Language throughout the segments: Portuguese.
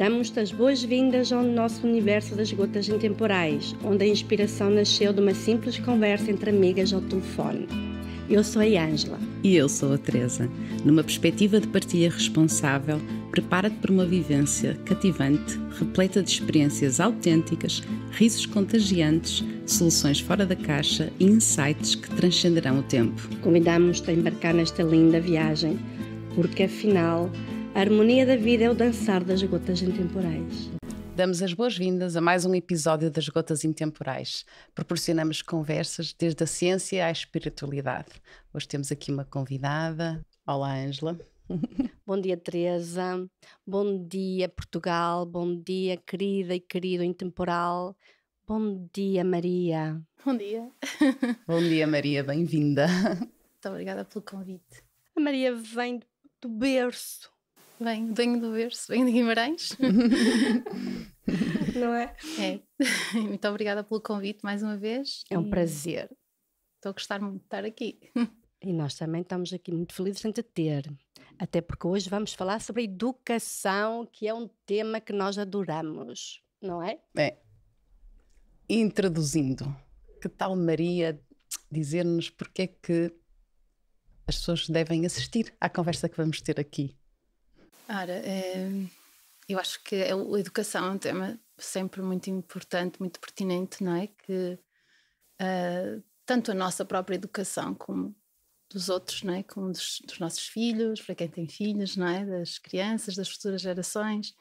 Damos-te as boas-vindas ao nosso universo das gotas intemporais, onde a inspiração nasceu de uma simples conversa entre amigas ao telefone. Eu sou a Ângela. E eu sou a Teresa. Numa perspectiva de partilha responsável, prepara-te para uma vivência cativante, repleta de experiências autênticas, risos contagiantes, soluções fora da caixa e insights que transcenderão o tempo. Convidamos-te a embarcar nesta linda viagem, porque afinal, a harmonia da vida é o dançar das gotas intemporais. Damos as boas-vindas a mais um episódio das Gotas Intemporais. Proporcionamos conversas desde a ciência à espiritualidade. Hoje temos aqui uma convidada. Olá, Ângela. Bom dia, Teresa. Bom dia, Portugal. Bom dia, querida e querido intemporal. Bom dia, Maria. Bom dia. Bom dia, Maria. Bem-vinda. Muito obrigada pelo convite. A Maria vem do berço. Venho do berço, venho de Guimarães. Não é? É. Muito obrigada pelo convite mais uma vez. É um prazer. Estou a gostar muito de estar aqui. E nós também estamos aqui muito felizes em te ter. Até porque hoje vamos falar sobre educação, que é um tema que nós adoramos, não é? É. Introduzindo, que tal Maria dizer-nos porque é que as pessoas devem assistir à conversa que vamos ter aqui? Ora, eu acho que a educação é um tema sempre muito importante, muito pertinente, não é? Que tanto a nossa própria educação como dos outros, não é? Como dos nossos filhos, para quem tem filhos, não é? Das crianças, das futuras gerações.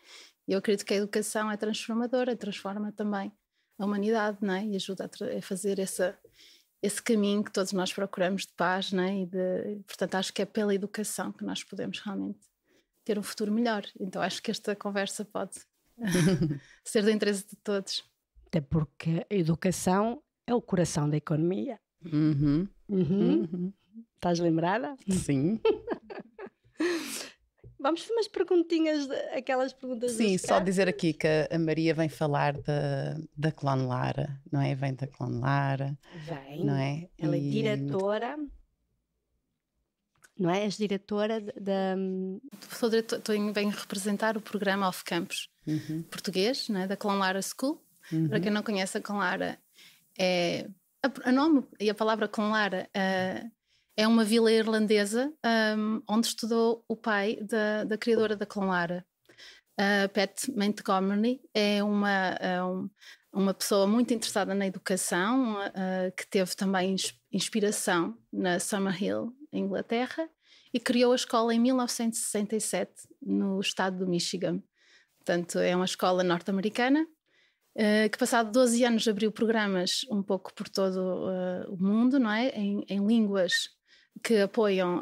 E eu acredito que a educação é transformadora, transforma também a humanidade, não é? E ajuda a fazer esse caminho que todos nós procuramos de paz, não é? Portanto, acho que é pela educação que nós podemos realmente ter um futuro melhor. Então acho que esta conversa pode ser do interesse de todos. Até porque a educação é o coração da economia. Uhum. Uhum. Uhum. Estás lembrada? Sim. Vamos fazer umas perguntinhas, aquelas perguntas. Sim, só dizer aqui que a Maria vem falar da Clonlara, não é? Vem da Clonlara. Vem. Não é? Ela é diretora... Não é? És diretora da... Venho representar o programa Off Campus, uhum, português, não é? Da Clonlara School. Uhum. Para quem não conhece a Clonlara, a nome e a palavra Clonlara é uma vila irlandesa onde estudou o pai da criadora da Clonlara. Pat Montgomery é uma pessoa muito interessada na educação, que teve também inspiração na Summer Hill, em Inglaterra, e criou a escola em 1967 no estado do Michigan. Portanto, é uma escola norte-americana que passado 12 anos abriu programas um pouco por todo o mundo, não é? Em línguas que apoiam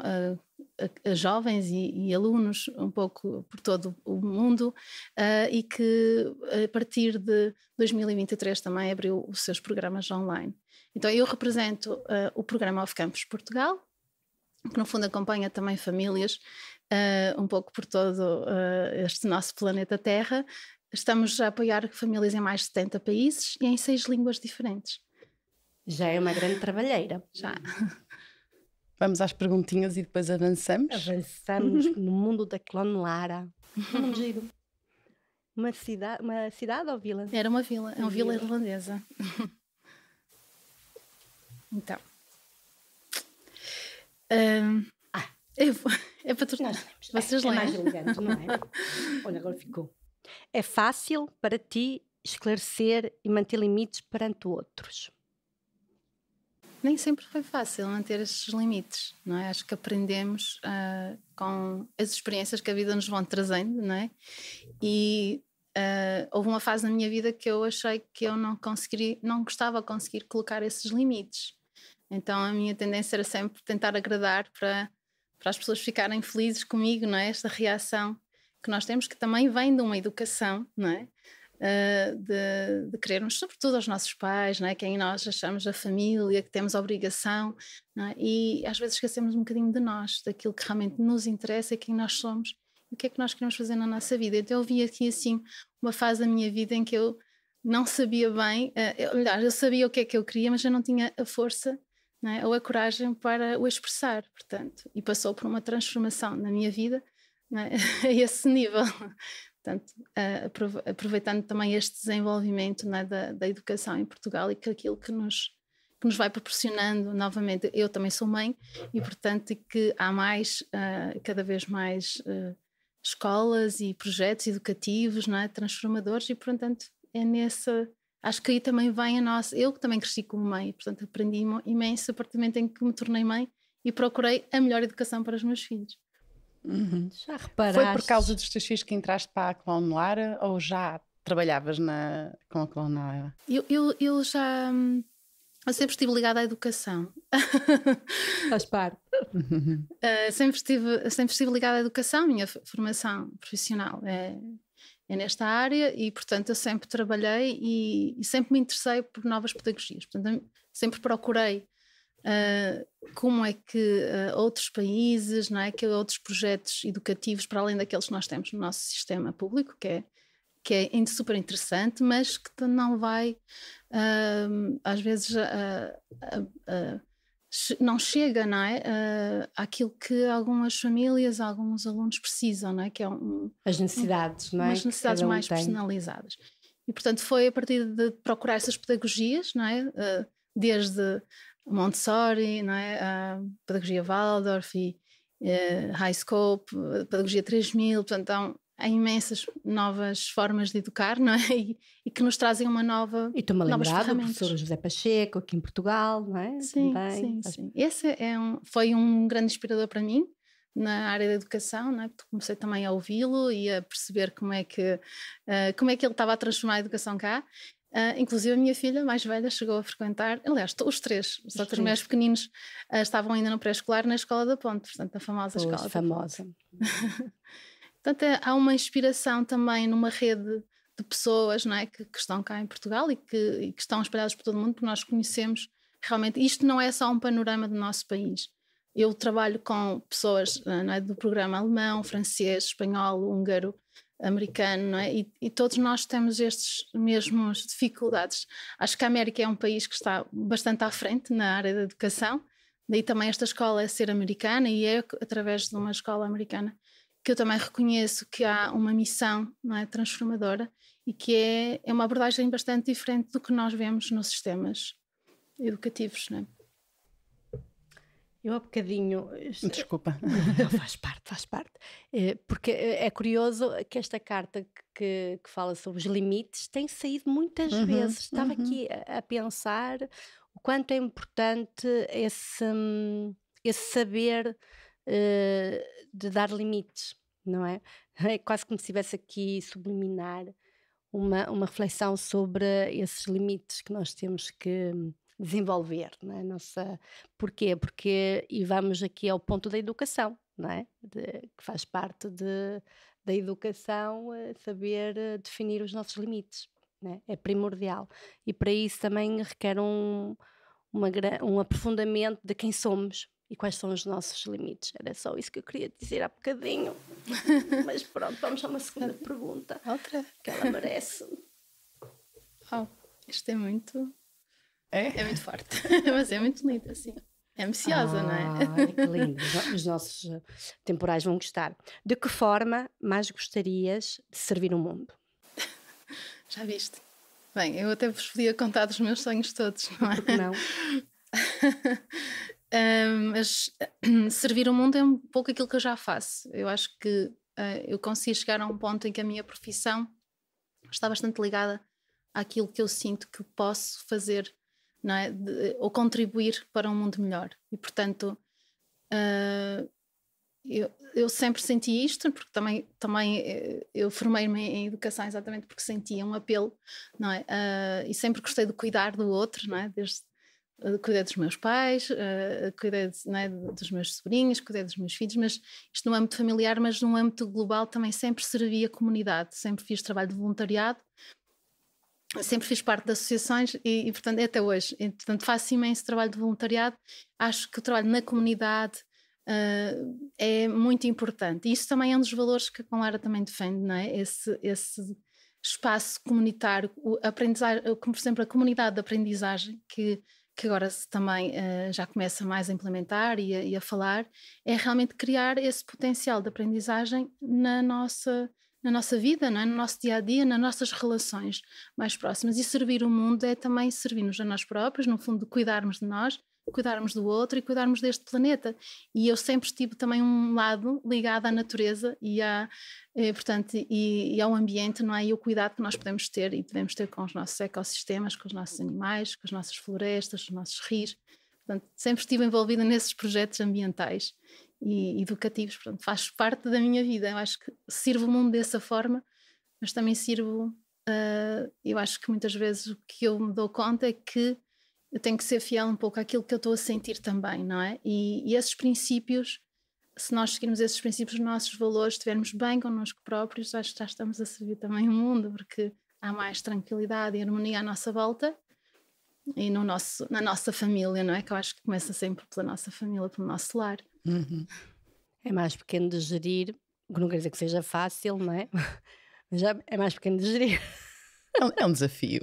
a jovens e alunos um pouco por todo o mundo, e que a partir de 2023 também abriu os seus programas online. Então eu represento o programa Off Campus Portugal, que no fundo acompanha também famílias um pouco por todo este nosso planeta Terra. Estamos a apoiar famílias em mais de 70 países e em 6 línguas diferentes. Já é uma grande trabalheira. Já. Vamos às perguntinhas e depois avançamos. Avançamos no mundo da Clonlara. Um giro. Uma cidade ou vila? Era uma vila, é uma vila irlandesa. Então... é para tornar. Vocês leem. É mais elegante, não é? Olha, agora ficou. É fácil para ti esclarecer e manter limites perante outros? Nem sempre foi fácil manter estes limites, não é? Acho que aprendemos com as experiências que a vida nos vão trazendo, não é? E houve uma fase na minha vida que eu achei que eu não gostava de conseguir colocar esses limites. Então a minha tendência era sempre tentar agradar para as pessoas ficarem felizes comigo, não é? Esta reação que nós temos, que também vem de uma educação, não é? De querermos, sobretudo aos nossos pais, não é? Quem nós achamos a família, que temos a obrigação, não é? E às vezes esquecemos um bocadinho de nós, daquilo que realmente nos interessa, quem nós somos e o que é que nós queremos fazer na nossa vida. Então eu vi aqui assim uma fase da minha vida em que eu não sabia bem, eu sabia o que é que eu queria, mas eu não tinha a força, não é? Ou a coragem para o expressar, portanto, e passou por uma transformação na minha vida, não é? A esse nível. Portanto, aproveitando também este desenvolvimento, né, da educação em Portugal e que aquilo que nos vai proporcionando, novamente, eu também sou mãe e, portanto, que há mais, cada vez mais escolas e projetos educativos, não é, transformadores e, portanto, é nessa... Acho que aí também vem a nossa... Eu também cresci como mãe, portanto, aprendi imenso a partir do momento em que me tornei mãe e procurei a melhor educação para os meus filhos. Uhum. Já reparaste? Foi por causa dos teus filhos que entraste para a Clonlara ou já trabalhavas com a Clonlara? Eu já... Eu sempre estive ligada à educação. Faz parte. Sempre estive ligada à educação, minha formação profissional é nesta área e, portanto, eu sempre trabalhei e sempre me interessei por novas pedagogias. Portanto, sempre procurei como é que outros países, não é, que outros projetos educativos, para além daqueles que nós temos no nosso sistema público, que é super interessante, mas que não vai, às vezes, não chega, não é, àquilo que algumas famílias, alguns alunos precisam, não é, que é as necessidades, não é? As necessidades mais personalizadas. E, portanto, foi a partir de procurar essas pedagogias, não é, desde Montessori, não é, a pedagogia Waldorf e Highscope, pedagogia 3000, portanto, há imensas novas formas de educar, não é? E que nos trazem uma nova... E estou-me a lembrar do professor José Pacheco aqui em Portugal, não é? Sim, também. Sim. Esse foi um grande inspirador para mim na área da educação, não é? Comecei também a ouvi-lo e a perceber como é que ele estava a transformar a educação cá. Inclusive a minha filha mais velha chegou a frequentar, aliás, os três, só que os meus pequeninos estavam ainda no pré-escolar na Escola da Ponte, portanto, a famosa Escola famosa. Da Ponte. Portanto, há uma inspiração também numa rede de pessoas, não é, que estão cá em Portugal e que estão espalhadas por todo o mundo, porque nós conhecemos realmente. Isto não é só um panorama do nosso país. Eu trabalho com pessoas, não é, do programa alemão, francês, espanhol, húngaro, americano, não é? E todos nós temos estes mesmos dificuldades. Acho que a América é um país que está bastante à frente na área da educação, daí também esta escola é ser americana e é através de uma escola americana que eu também reconheço que há uma missão, não é, transformadora e que é uma abordagem bastante diferente do que nós vemos nos sistemas educativos, não é? Eu há bocadinho... Desculpa. Não, faz parte. Porque é curioso que esta carta que fala sobre os limites tem saído muitas vezes. Estava aqui a pensar o quanto é importante esse saber de dar limites, não é? É quase como se estivesse aqui subliminar uma reflexão sobre esses limites que nós temos que desenvolver, não é? Nossa, porquê? Porque, e vamos aqui ao ponto da educação, não é? Que faz parte da educação, saber definir os nossos limites, não é? É primordial. E para isso também requer um aprofundamento de quem somos e quais são os nossos limites. Era só isso que eu queria dizer há bocadinho. Mas pronto, vamos a uma segunda pergunta. Outra? Que ela merece. Isto é muito... É muito forte, mas é muito linda, sim. É ambiciosa, não é? Que lindo. Os nossos temporais vão gostar. De que forma mais gostarias de servir o mundo? Já viste? Bem, eu até vos podia contar dos meus sonhos todos, não é? Porque não? Mas servir o mundo é um pouco aquilo que eu já faço. Eu acho que eu consegui chegar a um ponto em que a minha profissão está bastante ligada àquilo que eu sinto que posso fazer, não é? Ou contribuir para um mundo melhor. E, portanto, eu sempre senti isto, porque também eu formei-me em educação exatamente porque sentia um apelo, não é? E sempre gostei de cuidar do outro, não é? Cuidei dos meus pais, cuidei, não é, dos meus sobrinhos, cuidei dos meus filhos, mas isto no âmbito familiar, mas no âmbito global também sempre servi a comunidade, sempre fiz trabalho de voluntariado, sempre fiz parte de associações e portanto, até hoje. E, portanto, faço imenso trabalho de voluntariado. Acho que o trabalho na comunidade é muito importante. E isso também é um dos valores que a Clonlara também defende, não é? Esse espaço comunitário, como por exemplo a comunidade de aprendizagem, que agora também já começa mais a implementar e a falar, é realmente criar esse potencial de aprendizagem na nossa na nossa vida, não é? No nosso dia-a-dia, nas nossas relações mais próximas. E servir o mundo é também servir-nos a nós próprios, no fundo, cuidarmos de nós, cuidarmos do outro e cuidarmos deste planeta. E eu sempre tive também um lado ligado à natureza e ao ambiente, não é? E o cuidado que nós podemos ter e devemos ter com os nossos ecossistemas, com os nossos animais, com as nossas florestas, os nossos rios. Portanto, sempre estive envolvida nesses projetos ambientais e educativos. Portanto, faz parte da minha vida. Eu acho que sirvo o mundo dessa forma, mas também sirvo... eu acho que muitas vezes o que eu me dou conta é que eu tenho que ser fiel um pouco àquilo que eu estou a sentir também, não é? E esses princípios, se nós seguirmos esses princípios, os nossos valores, estivermos bem connosco próprios, acho que já estamos a servir também o mundo, porque há mais tranquilidade e harmonia à nossa volta e na nossa família, não é? Que eu acho que começa sempre pela nossa família, pelo nosso lar. Uhum. É mais pequeno de gerir, não quer dizer que seja fácil, não é? Mas já é mais pequeno de gerir. É um desafio.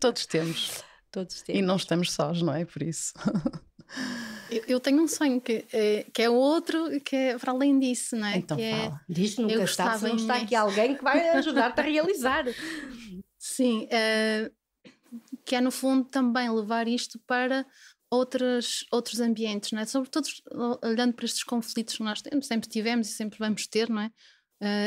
Todos temos. E não estamos sós, não é? Por isso. Eu tenho um sonho que é outro, que é para além disso, não é? Então que fala. É, diz que nunca está, se não está aqui alguém que vai ajudar-te a realizar. Sim, que é no fundo também levar isto para outros ambientes, não é? Sobretudo olhando para estes conflitos que nós temos, sempre tivemos e sempre vamos ter, não é?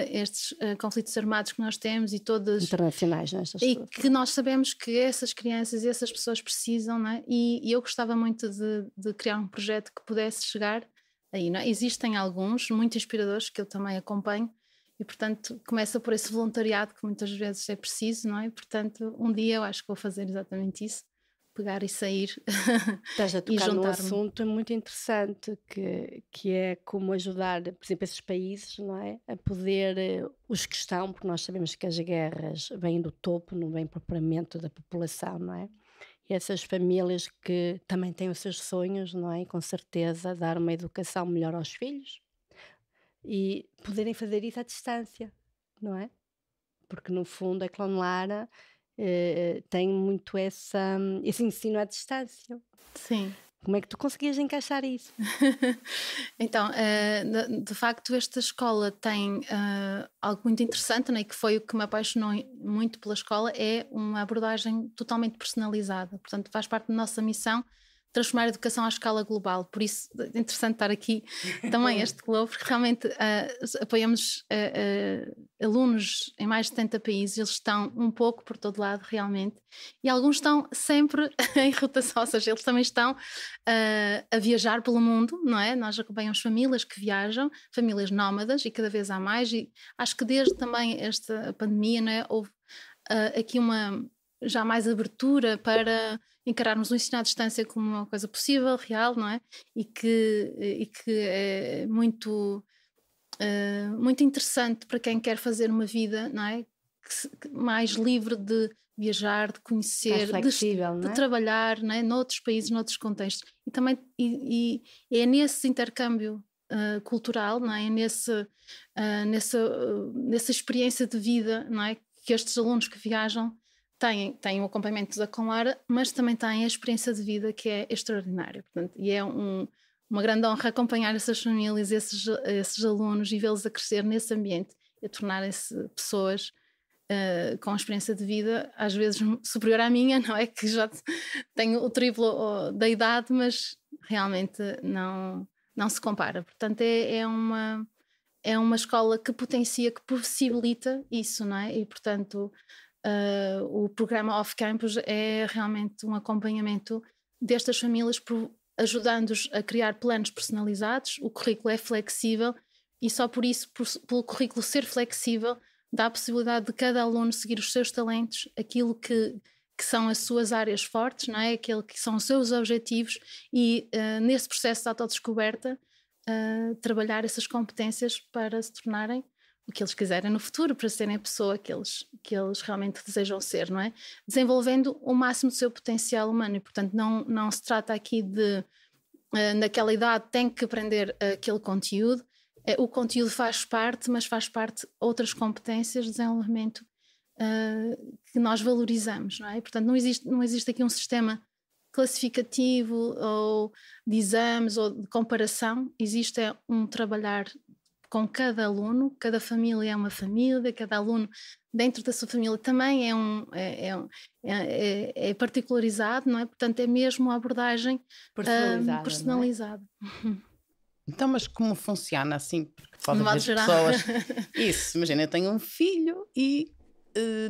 Estes conflitos armados que nós temos e todas... Internacionais, não é? E que nós sabemos que essas crianças e essas pessoas precisam, não é? E eu gostava muito de criar um projeto que pudesse chegar aí, não é? Existem alguns, muito inspiradores, que eu também acompanho e, portanto, começa por esse voluntariado que muitas vezes é preciso, não é? Portanto, um dia eu acho que vou fazer exatamente isso, pegar e sair. Estás a tocar num assunto muito interessante que é como ajudar, por exemplo, esses países, não é? A poder, os que estão, porque nós sabemos que as guerras vêm do topo, não vêm propriamente da população, não é? E essas famílias que também têm os seus sonhos, não é? E com certeza dar uma educação melhor aos filhos e poderem fazer isso à distância, não é? Porque no fundo a Clonlara... tem muito esse ensino à distância. Sim. Como é que tu conseguias encaixar isso? Então, de facto esta escola tem algo muito interessante, né, que foi o que me apaixonou muito pela escola, é uma abordagem totalmente personalizada. Portanto, faz parte da nossa missão transformar a educação à escala global. Por isso é interessante estar aqui também este globo, porque realmente apoiamos alunos em mais de 70 países, eles estão um pouco por todo lado realmente, e alguns estão sempre em rotação, ou seja, eles também estão a viajar pelo mundo, não é? Nós acompanhamos famílias que viajam, famílias nómadas, e cada vez há mais, e acho que desde também esta pandemia, não é? Houve aqui uma... já mais abertura para encararmos o ensino à distância como uma coisa possível, real, não é? E que é muito interessante para quem quer fazer uma vida, não é? Mais livre de viajar, de conhecer, flexível, de trabalhar, não é? Noutros países, noutros contextos. E também é nesse intercâmbio cultural, não é? É nessa experiência de vida, não é? Que estes alunos que viajam têm o acompanhamento da Clonlara, mas também têm a experiência de vida, que é extraordinária. Portanto, e é uma grande honra acompanhar essas famílias, esses alunos, e vê-los a crescer nesse ambiente, a tornarem-se pessoas com a experiência de vida, às vezes superior à minha, não é? Que já tenho o triplo da idade, mas realmente não se compara. Portanto, é uma escola que potencia, que possibilita isso, não é? E, portanto... o programa Off Campus é realmente um acompanhamento destas famílias, ajudando-os a criar planos personalizados. O currículo é flexível e só por isso, pelo currículo ser flexível, dá a possibilidade de cada aluno seguir os seus talentos, aquilo que são as suas áreas fortes, não é? Aquilo que são os seus objetivos e nesse processo de autodescoberta trabalhar essas competências para se tornarem o que eles quiserem no futuro, para serem a pessoa que eles realmente desejam ser, não é? Desenvolvendo o máximo do seu potencial humano. E, portanto, não se trata aqui de, naquela idade, tem que aprender aquele conteúdo. O conteúdo faz parte, mas faz parte outras competências de desenvolvimento que nós valorizamos, não é? Portanto, não existe aqui um sistema classificativo ou de exames ou de comparação. Existe um trabalhar com cada aluno, cada família é uma família, cada aluno dentro da sua família também é particularizado, não é? Portanto, é mesmo uma abordagem personalizada. Não é? Então, mas como funciona assim? Porque pode haver pessoas... Isso, imagina, eu tenho um filho e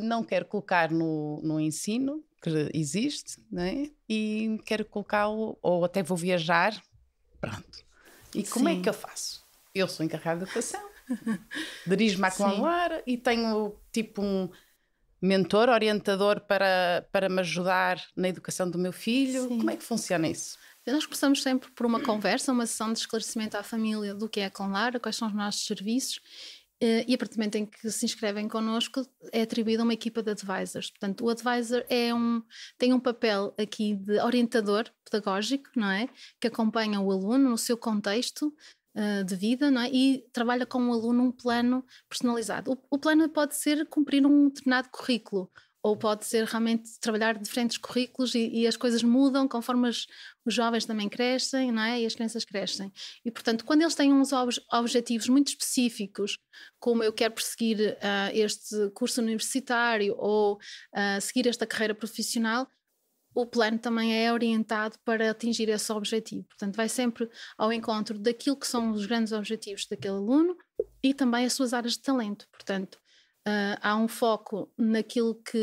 não quero colocar no ensino que existe, não é? E quero colocá-lo, ou até vou viajar, pronto. E como é que eu faço? Eu sou encarregada de educação, dirijo-me à Clonlara e tenho tipo um mentor, orientador para me ajudar na educação do meu filho. Sim. Como é que funciona isso? Nós começamos sempre por uma conversa, uma sessão de esclarecimento à família do que é a Clonlara, quais são os nossos serviços, e a partir do momento em que se inscrevem connosco é atribuída uma equipa de advisors. Portanto, o advisor tem um papel aqui de orientador pedagógico, não é? Que acompanha o aluno no seu contexto de vida, não é? E trabalha com o aluno um plano personalizado. O plano pode ser cumprir um determinado currículo, ou pode ser realmente trabalhar diferentes currículos e as coisas mudam conforme os jovens também crescem, não é? E as crianças crescem. E, portanto, quando eles têm uns objetivos muito específicos, como eu quero perseguir este curso universitário ou seguir esta carreira profissional, o plano também é orientado para atingir esse objetivo. Portanto, vai sempre ao encontro daquilo que são os grandes objetivos daquele aluno e também as suas áreas de talento. Portanto, há um foco naquilo que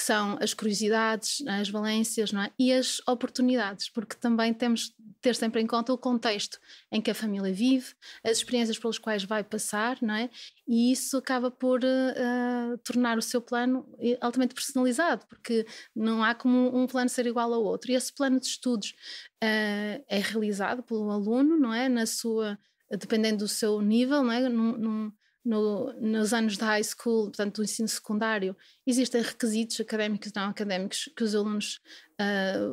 são as curiosidades, as valências, não é? E as oportunidades, porque também temos de ter sempre em conta o contexto em que a família vive, as experiências pelas quais vai passar, não é? E isso acaba por tornar o seu plano altamente personalizado, porque não há como um plano ser igual ao outro. E esse plano de estudos é realizado pelo aluno, não é? Dependendo do seu nível, não é? Nos anos de high school, portanto do ensino secundário, existem requisitos académicos e não académicos que os alunos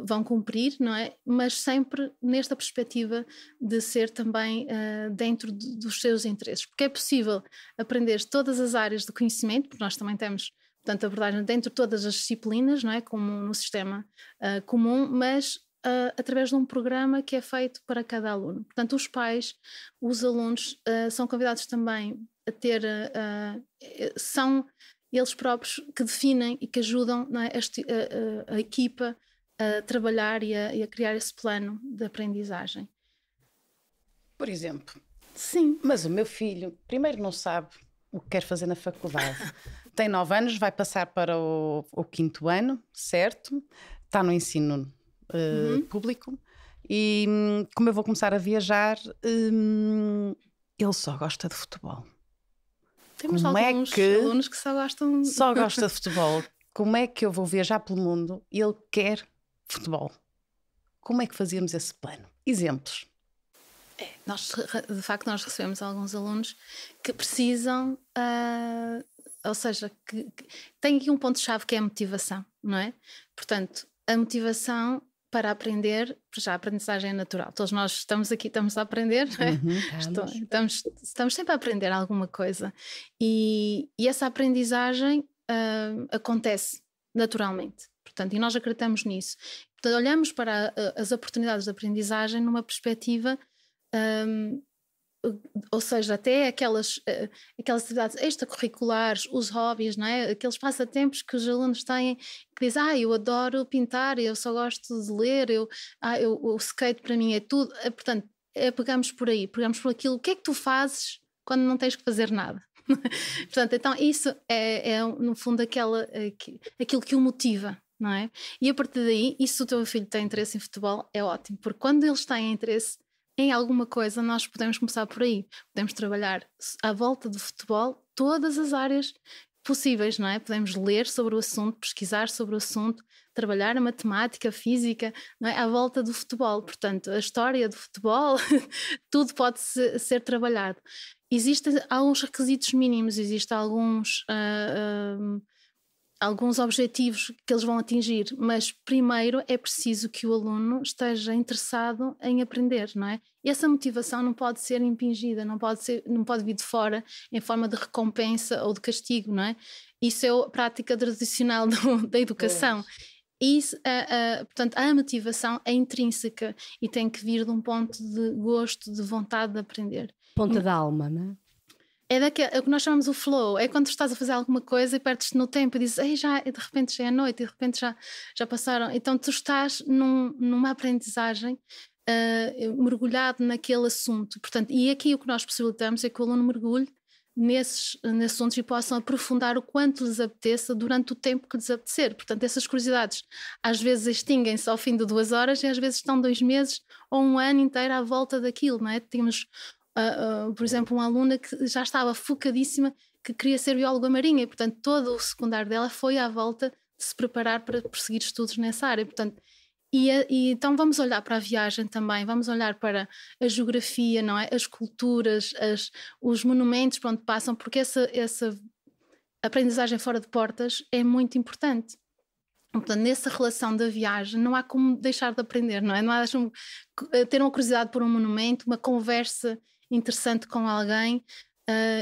vão cumprir, não é? Mas sempre nesta perspectiva de ser também dentro dos seus interesses, porque é possível aprender todas as áreas de conhecimento, porque nós também temos, portanto, abordagem dentro de todas as disciplinas, não é? Como no sistema comum, mas através de um programa que é feito para cada aluno. Portanto, os pais, os alunos são convidados também a ter, são eles próprios que definem e que ajudam, não é, a equipa a trabalhar e a criar esse plano de aprendizagem. Por exemplo. Sim. Mas o meu filho primeiro não sabe o que quer fazer na faculdade. Tem 9 anos, vai passar para o 5º ano, certo? Está no ensino público. E como eu vou começar a viajar, ele só gosta de futebol. Temos como alguns é que alunos que só gostam de... Só gosta de futebol. Como é que eu vou viajar pelo mundo e ele quer futebol? Como é que fazíamos esse plano? Exemplos. Nós recebemos alguns alunos que precisam, ou seja, que tem aqui um ponto-chave que é a motivação, não é? Portanto, a motivação para aprender, já a aprendizagem é natural. Todos nós estamos aqui, estamos a aprender, não é? Estamos sempre a aprender alguma coisa. E essa aprendizagem acontece naturalmente. Portanto, e nós acreditamos nisso. Portanto, olhamos para as oportunidades de aprendizagem numa perspectiva... ou seja, até aquelas atividades extracurriculares, os hobbies, não é? Aqueles passatempos que os alunos têm, que dizem, eu adoro pintar, eu só gosto de ler, o skate para mim é tudo. Portanto, pegamos por aí, pegamos por aquilo. O que é que tu fazes quando não tens que fazer nada? Portanto, então isso é no fundo aquilo que o motiva, não é? E a partir daí, e se o teu filho tem interesse em futebol, é ótimo, porque quando eles têm interesse em alguma coisa, nós podemos começar por aí. Podemos trabalhar à volta do futebol todas as áreas possíveis, não é? Podemos ler sobre o assunto, pesquisar sobre o assunto, trabalhar a matemática, a física, não é? À volta do futebol. Portanto, a história do futebol, tudo pode ser trabalhado. Existem alguns requisitos mínimos, existem alguns objetivos que eles vão atingir, mas primeiro é preciso que o aluno esteja interessado em aprender, não é? E essa motivação não pode ser impingida, não pode vir de fora em forma de recompensa ou de castigo, não é? Isso é a prática tradicional da educação. E isso, portanto, a motivação é intrínseca e tem que vir de um ponto de gosto, de vontade de aprender. Ponta da alma, não é? É o que nós chamamos o flow, é quando estás a fazer alguma coisa e perdes-te no tempo e dizes, ei, já, de repente já é noite, de repente já passaram. Então tu estás numa aprendizagem mergulhado naquele assunto. Portanto, e aqui o que nós possibilitamos é que o aluno mergulhe nesses assuntos e possam aprofundar o quanto lhes apeteça durante o tempo que lhes apetecer. Portanto, essas curiosidades às vezes extinguem-se ao fim de 2 horas e às vezes estão 2 meses ou 1 ano inteiro à volta daquilo, não é? Temos... por exemplo, uma aluna que já estava focadíssima, que queria ser bióloga marinha e, portanto, todo o secundário dela foi à volta de se preparar para prosseguir estudos nessa área. Portanto, então vamos olhar para a viagem também, vamos olhar para a geografia, não é? As culturas, os monumentos por onde passam, porque essa aprendizagem fora de portas é muito importante. Portanto, nessa relação da viagem não há como deixar de aprender, não é? Não há ter uma curiosidade por um monumento, uma conversa interessante com alguém,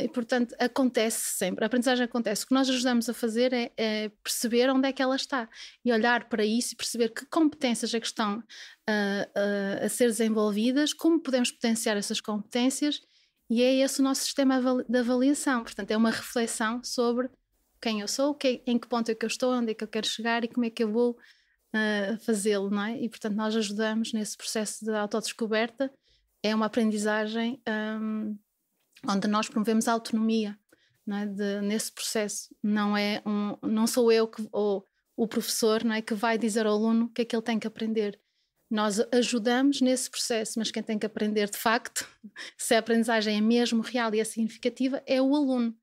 e portanto acontece sempre, a aprendizagem acontece. O que nós ajudamos a fazer é perceber onde é que ela está e olhar para isso e perceber que competências é que estão a ser desenvolvidas, como podemos potenciar essas competências, e é esse o nosso sistema de avaliação. Portanto, é uma reflexão sobre quem eu sou, em que ponto é que eu estou, onde é que eu quero chegar e como é que eu vou fazê-lo, não é? E portanto nós ajudamos nesse processo de autodescoberta. É uma aprendizagem onde nós promovemos a autonomia, não é? Nesse processo não sou eu que, ou o professor, não é, que vai dizer ao aluno o que é que ele tem que aprender. Nós ajudamos nesse processo, mas quem tem que aprender de facto, se a aprendizagem é mesmo real e é significativa, é o aluno.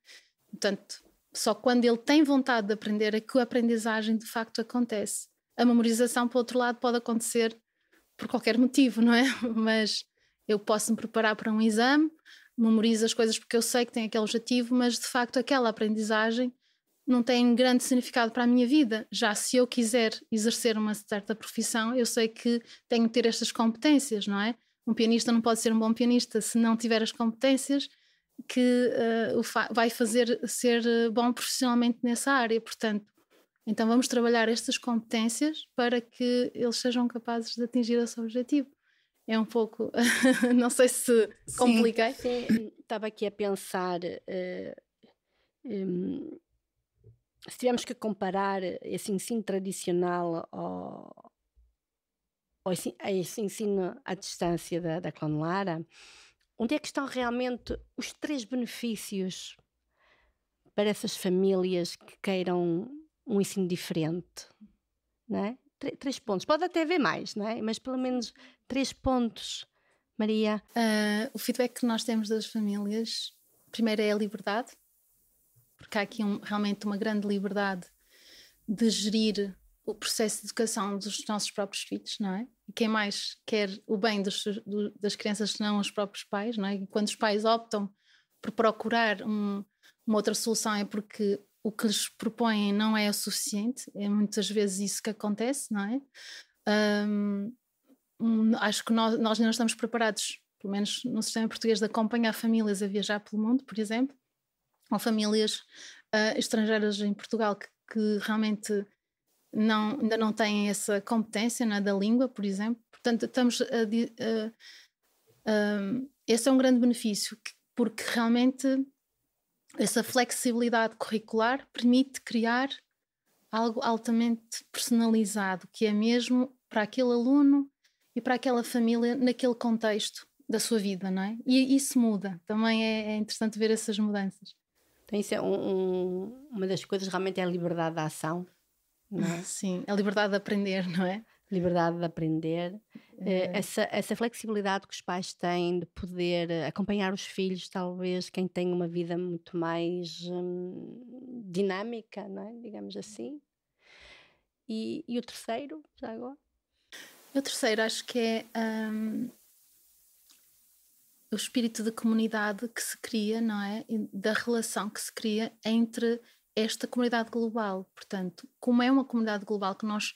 Portanto, só quando ele tem vontade de aprender é que a aprendizagem de facto acontece. A memorização, por outro lado, pode acontecer por qualquer motivo, não é? Mas eu posso me preparar para um exame, memorizo as coisas porque eu sei que tem aquele objetivo, mas de facto aquela aprendizagem não tem grande significado para a minha vida. Já se eu quiser exercer uma certa profissão, eu sei que tenho que ter estas competências, não é? Um pianista não pode ser um bom pianista se não tiver as competências que vai fazer ser bom profissionalmente nessa área. Portanto, então vamos trabalhar estas competências para que eles sejam capazes de atingir esse objetivo. É um pouco, não sei se compliquei. Sim, estava aqui a pensar, se tivermos que comparar esse ensino tradicional ao esse ensino à distância da Clonlara, onde é que estão realmente os 3 benefícios para essas famílias que queiram um ensino diferente? Não é? 3 pontos. Pode até haver mais, não é? Mas pelo menos 3 pontos, Maria. O feedback que nós temos das famílias, primeiro é a liberdade, porque há aqui realmente uma grande liberdade de gerir o processo de educação dos nossos próprios filhos, não é? E quem mais quer o bem das crianças senão os próprios pais, não é? E quando os pais optam por procurar uma outra solução é porque o que lhes propõem não é o suficiente. É muitas vezes isso que acontece, não é? Acho que nós não estamos preparados, pelo menos no sistema português, de acompanhar famílias a viajar pelo mundo, por exemplo, ou famílias estrangeiras em Portugal que realmente ainda não têm essa competência, não é, da língua, por exemplo. Portanto, estamos esse é um grande benefício, porque realmente essa flexibilidade curricular permite criar algo altamente personalizado, que é mesmo para aquele aluno e para aquela família naquele contexto da sua vida, não é? E isso muda, também é interessante ver essas mudanças. Então isso é uma das coisas, realmente é a liberdade da ação. Não é? Sim, a liberdade de aprender, não é? Liberdade de aprender, essa flexibilidade que os pais têm de poder acompanhar os filhos, talvez quem tem uma vida muito mais dinâmica, não é? Digamos assim. E o terceiro, já agora? O terceiro acho que é o espírito de comunidade que se cria, não é? E da relação que se cria entre esta comunidade global. Portanto, como é uma comunidade global que nós,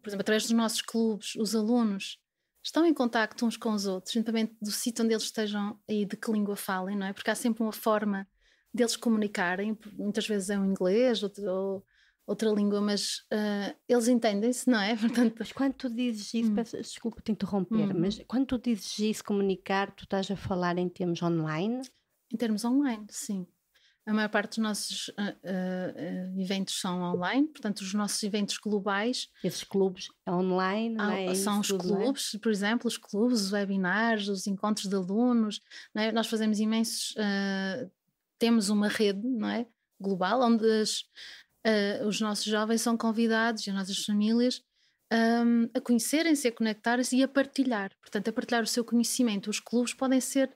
por exemplo, através dos nossos clubes, os alunos estão em contacto uns com os outros, independente do sítio onde eles estejam e de que língua falem, não é? Porque há sempre uma forma deles comunicarem, muitas vezes é o inglês, ou outra língua, mas eles entendem-se, não é? Portanto... Mas quando tu dizes isso, desculpa te interromper, mas quando tu dizes isso, comunicar, tu estás a falar em termos online? Em termos online, sim. A maior parte dos nossos eventos são online, portanto os nossos eventos globais. Esses clubes online, não é? São os clubes, por exemplo, os clubes, os webinars, os encontros de alunos, não é? Nós fazemos imensos, temos uma rede, não é? Global, onde os nossos jovens são convidados e as nossas famílias a conhecerem-se, a conectarem-se e a partilhar, portanto a partilhar o seu conhecimento. Os clubes podem ser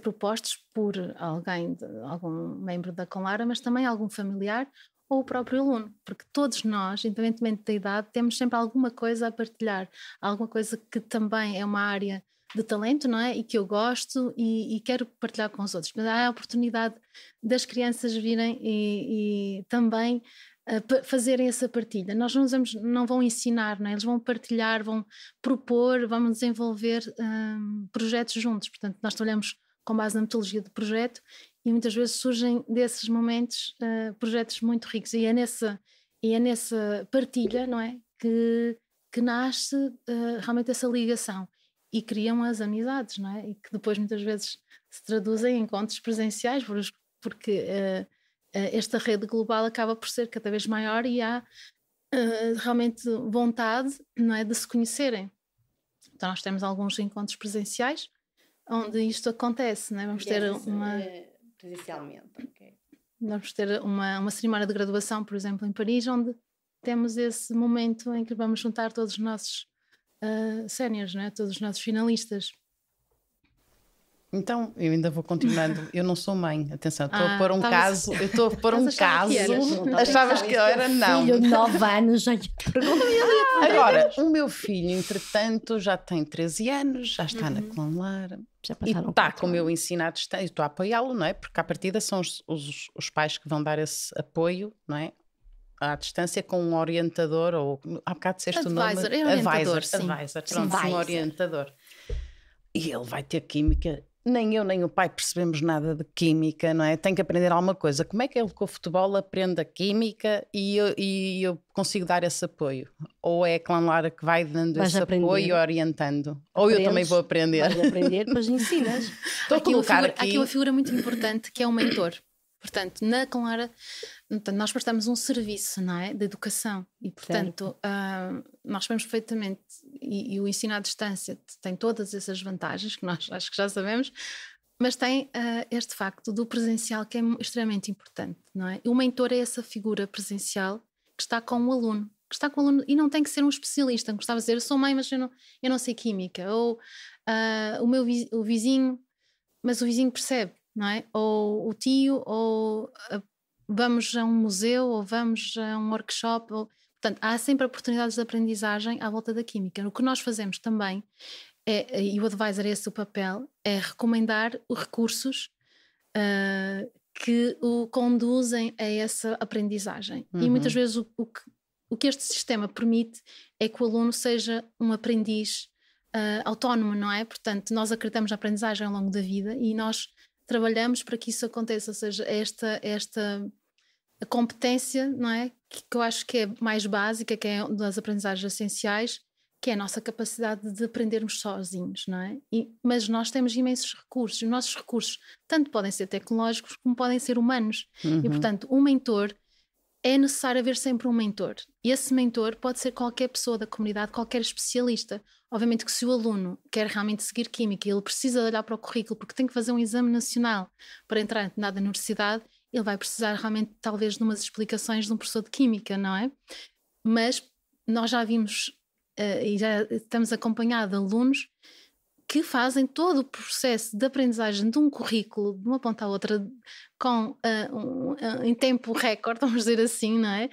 propostos por alguém, algum membro da Clonlara, mas também algum familiar ou o próprio aluno, porque todos nós, independentemente da idade, temos sempre alguma coisa a partilhar, alguma coisa que também é uma área de talento, não é? E que eu gosto e quero partilhar com os outros. Mas há a oportunidade das crianças virem e também fazerem essa partilha. Nós não vão ensinar, não é? Eles vão partilhar, vão propor, vamos desenvolver projetos juntos. Portanto, nós trabalhamos com base na metodologia do projeto e muitas vezes surgem desses momentos projetos muito ricos, e é nessa partilha, não é? Que nasce realmente essa ligação. E criam as amizades, não é? E que depois muitas vezes se traduzem em encontros presenciais, porque esta rede global acaba por ser cada vez maior e há realmente vontade, não é, de se conhecerem. Então nós temos alguns encontros presenciais onde isto acontece, não é? Vamos ter uma... Presencialmente, ok. Vamos ter uma cerimónia de graduação, por exemplo, em Paris, onde temos esse momento em que vamos juntar todos os nossos séniores, né? Todos os nossos finalistas. Então, eu ainda vou continuando. Eu não sou mãe, atenção, estou a pôr um caso. Eu estou a pôr um caso. Achavas que eu era, não. Filho de 9 anos, já lhe perguntei. Agora, o meu filho, entretanto, já tem 13 anos, já está na Clonlara. Já e está com o meu ensino à distância. Estou a apoiá-lo, não é? Porque à partida são os pais que vão dar esse apoio, não é? À distância, com um orientador, ou há bocado disseste o nome, advisor, um orientador. E ele vai ter química, nem eu nem o pai percebemos nada de química, não é? Tem que aprender alguma coisa. Como é que ele com o futebol aprende a química e eu consigo dar esse apoio? Ou é a Clonlara que vai dando apoio e orientando? Ou eu também vou aprender? Vais aprender, mas ensinas. Estou há aqui uma figura muito importante que é o mentor. Portanto, na Clonlara, nós prestamos um serviço, não é? De educação. E, portanto, nós sabemos perfeitamente, e o ensino à distância tem todas essas vantagens, que nós acho que já sabemos, mas tem este facto do presencial que é extremamente importante, não é? E o mentor é essa figura presencial que está com o aluno. E não tem que ser um especialista. Gostava de dizer, eu sou mãe, mas eu não sei química. Ou o vizinho, mas o vizinho percebe. Não é? Ou o tio, ou vamos a um museu, ou vamos a um workshop, ou... Portanto, há sempre oportunidades de aprendizagem à volta da química. O que nós fazemos também, e o advisor é esse o papel, é recomendar os recursos que o conduzem a essa aprendizagem. E muitas vezes o que este sistema permite é que o aluno seja um aprendiz autónomo, não é? Portanto, nós acreditamos na aprendizagem ao longo da vida e nós trabalhamos para que isso aconteça, ou seja, esta competência, não é? Que eu acho que é mais básica, que é uma das aprendizagens essenciais, que é a nossa capacidade de aprendermos sozinhos, não é? Mas nós temos imensos recursos, e os nossos recursos tanto podem ser tecnológicos como podem ser humanos. E, portanto, um mentor, é necessário haver sempre um mentor. E esse mentor pode ser qualquer pessoa da comunidade, qualquer especialista. Obviamente que se o aluno quer realmente seguir química e ele precisa olhar para o currículo porque tem que fazer um exame nacional para entrar na universidade, ele vai precisar realmente talvez de umas explicações de um professor de química, não é? Mas nós já vimos e já estamos acompanhados de alunos que fazem todo o processo de aprendizagem de um currículo, de uma ponta à outra, com, em tempo recorde, vamos dizer assim, não é?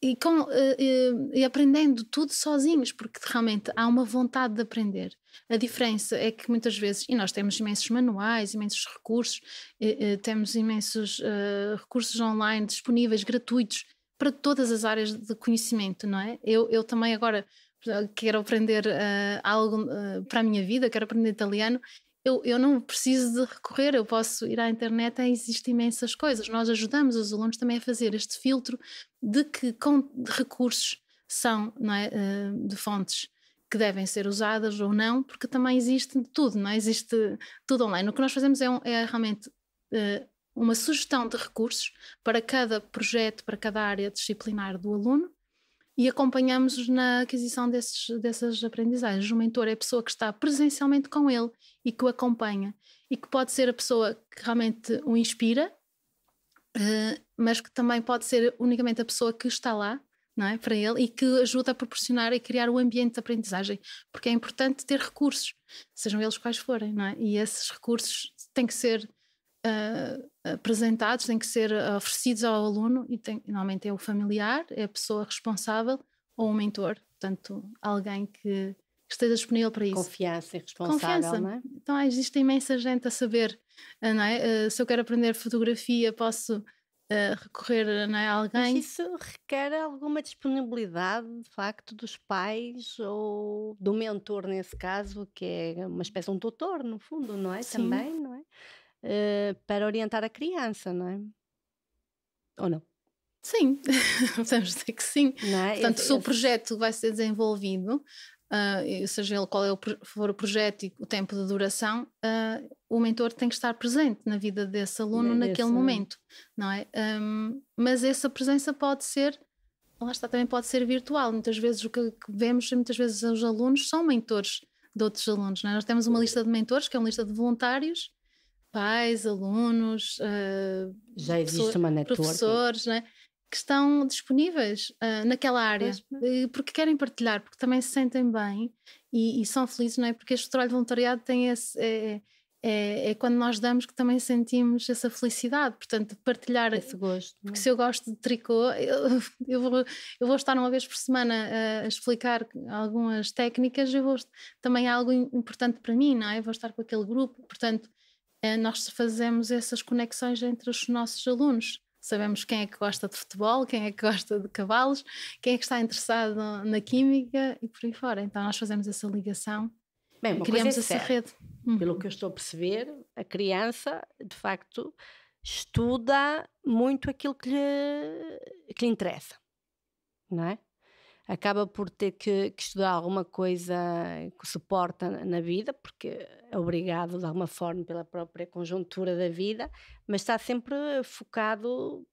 E aprendendo tudo sozinhos, porque realmente há uma vontade de aprender. A diferença é que muitas vezes, e nós temos imensos manuais, imensos recursos, temos imensos recursos online disponíveis, gratuitos, para todas as áreas de conhecimento, não é? Eu também agora... quero aprender algo para a minha vida, quero aprender italiano, eu não preciso de recorrer, eu posso ir à internet, existem imensas coisas. Nós ajudamos os alunos também a fazer este filtro de que de recursos são, não é, de fontes que devem ser usadas ou não, porque também existe tudo, não é? Existe tudo online. O que nós fazemos é realmente uma sugestão de recursos para cada projeto, para cada área disciplinar do aluno, e acompanhamos na aquisição dessas aprendizagens. O mentor é a pessoa que está presencialmente com ele e que o acompanha, e que pode ser a pessoa que realmente o inspira, mas que também pode ser unicamente a pessoa que está lá, não é, para ele, e que ajuda a proporcionar e criar o ambiente de aprendizagem, porque é importante ter recursos, sejam eles quais forem, não é? E esses recursos têm que ser apresentados, têm que ser oferecidos ao aluno, e normalmente é o familiar, é a pessoa responsável ou o mentor, portanto alguém que esteja disponível para isso. Confiança e responsável. Confiança. Não é? Então existe imensa gente a saber, não é? Se eu quero aprender fotografia, posso recorrer, não é, a alguém. Mas isso requer alguma disponibilidade, de facto, dos pais ou do mentor, nesse caso, que é uma espécie de um tutor, no fundo, não é? Sim. Também, não é? Para orientar a criança, não é? Ou não? Sim, vamos dizer que sim. Não é? Portanto, se o projeto vai ser desenvolvido, seja ele qual for o projeto e o tempo de duração, o mentor tem que estar presente na vida desse aluno naquele momento, não é? Mas essa presença pode ser, lá está, também pode ser virtual. Muitas vezes o que vemos, muitas vezes os alunos são mentores de outros alunos, não é? Nós temos uma lista de mentores, que é uma lista de voluntários, pais, alunos, já existe pessoas, uma network, professores, não é? Que estão disponíveis naquela área, porque querem partilhar, porque também se sentem bem e são felizes, não é? Porque este trabalho de voluntariado tem esse... É quando nós damos que também sentimos essa felicidade, portanto, partilhar... Esse gosto. Porque se eu gosto de tricô, eu vou estar uma vez por semana a explicar algumas técnicas, também é algo importante para mim, não é? Eu vou estar com aquele grupo, portanto, nós fazemos essas conexões entre os nossos alunos. Sabemos quem é que gosta de futebol, quem é que gosta de cavalos, quem é que está interessado na química e por aí fora. Então nós fazemos essa ligação, bem, criamos essa rede. Pelo que eu estou a perceber, a criança, de facto, estuda muito aquilo que lhe interessa, não é? Acaba por ter que estudar alguma coisa que suporta na vida, porque é obrigado de alguma forma pela própria conjuntura da vida, mas está sempre focado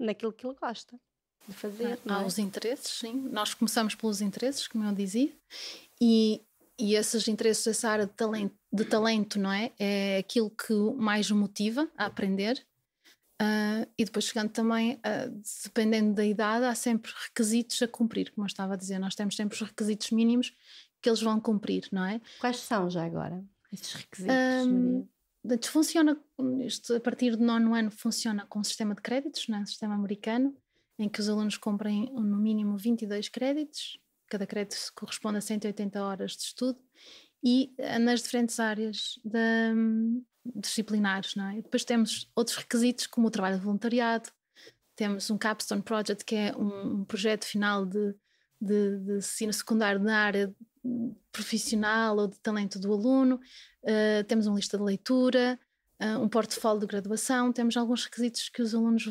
naquilo que ele gosta de fazer. Há os interesses, sim. Nós começamos pelos interesses, como eu dizia, e esses interesses, essa área de talento, não é? É aquilo que mais o motiva a aprender. E depois chegando também, dependendo da idade, há sempre requisitos a cumprir, como eu estava a dizer, nós temos sempre os requisitos mínimos que eles vão cumprir, não é? Quais são já agora esses requisitos? Funciona, isto a partir do 9º ano funciona com o sistema de créditos, não é? O sistema americano, em que os alunos comprem no mínimo 22 créditos, cada crédito corresponde a 180 horas de estudo, e nas diferentes áreas disciplinares, não é? Depois temos outros requisitos, como o trabalho de voluntariado, temos um capstone project, que é um projeto final de ensino secundário na área profissional ou de talento do aluno, temos uma lista de leitura, um portfólio de graduação, temos alguns requisitos que os alunos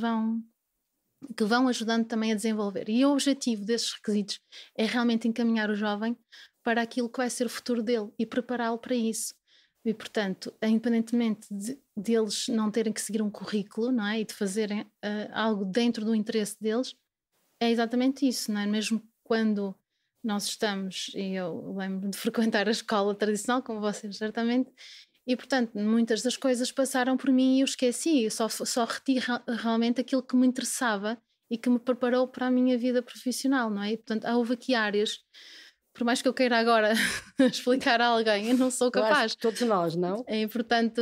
que vão ajudando também a desenvolver. E o objetivo desses requisitos é realmente encaminhar o jovem para aquilo que vai ser o futuro dele e prepará-lo para isso. E, portanto, independentemente deles não terem que seguir um currículo, não é? E de fazerem algo dentro do interesse deles, é exatamente isso, não é? Mesmo quando nós estamos, e eu lembro de frequentar a escola tradicional, como vocês certamente, e, portanto, muitas das coisas passaram por mim e eu esqueci, eu só retiro realmente aquilo que me interessava e que me preparou para a minha vida profissional, não é? E, portanto, houve aqui áreas... Por mais que eu queira agora explicar a alguém, eu não sou capaz. Todos nós, não? E, portanto,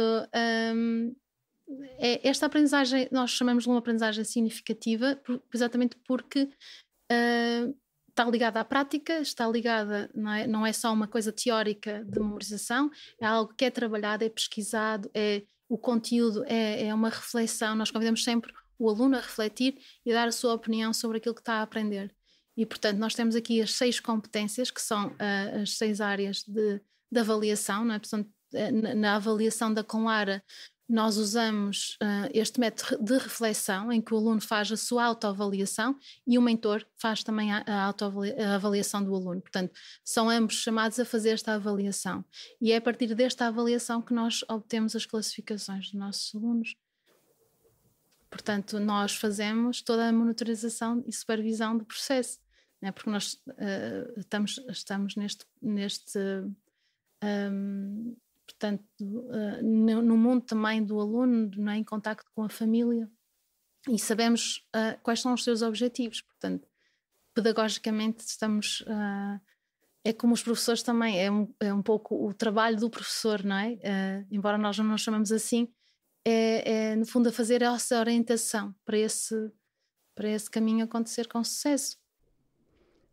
esta aprendizagem, nós chamamos de uma aprendizagem significativa, exatamente porque está ligada à prática, está ligada, não é só uma coisa teórica de memorização, é algo que é trabalhado, é pesquisado, é o conteúdo, é uma reflexão. Nós convidamos sempre o aluno a refletir e a dar a sua opinião sobre aquilo que está a aprender. E, portanto, nós temos aqui as 6 competências, que são as 6 áreas de avaliação, não é? Portanto, na avaliação da Clonlara, nós usamos este método de reflexão em que o aluno faz a sua autoavaliação e o mentor faz também a autoavaliação do aluno. Portanto, são ambos chamados a fazer esta avaliação. E é a partir desta avaliação que nós obtemos as classificações dos nossos alunos. Portanto, nós fazemos toda a monitorização e supervisão do processo, né? Porque nós estamos neste portanto, no mundo também do aluno, né, em contacto com a família, e sabemos quais são os seus objetivos. Portanto, pedagogicamente estamos... é como os professores também, é um pouco o trabalho do professor, não é? Embora nós não nos chamemos assim, é no fundo a fazer essa orientação para esse caminho acontecer com sucesso.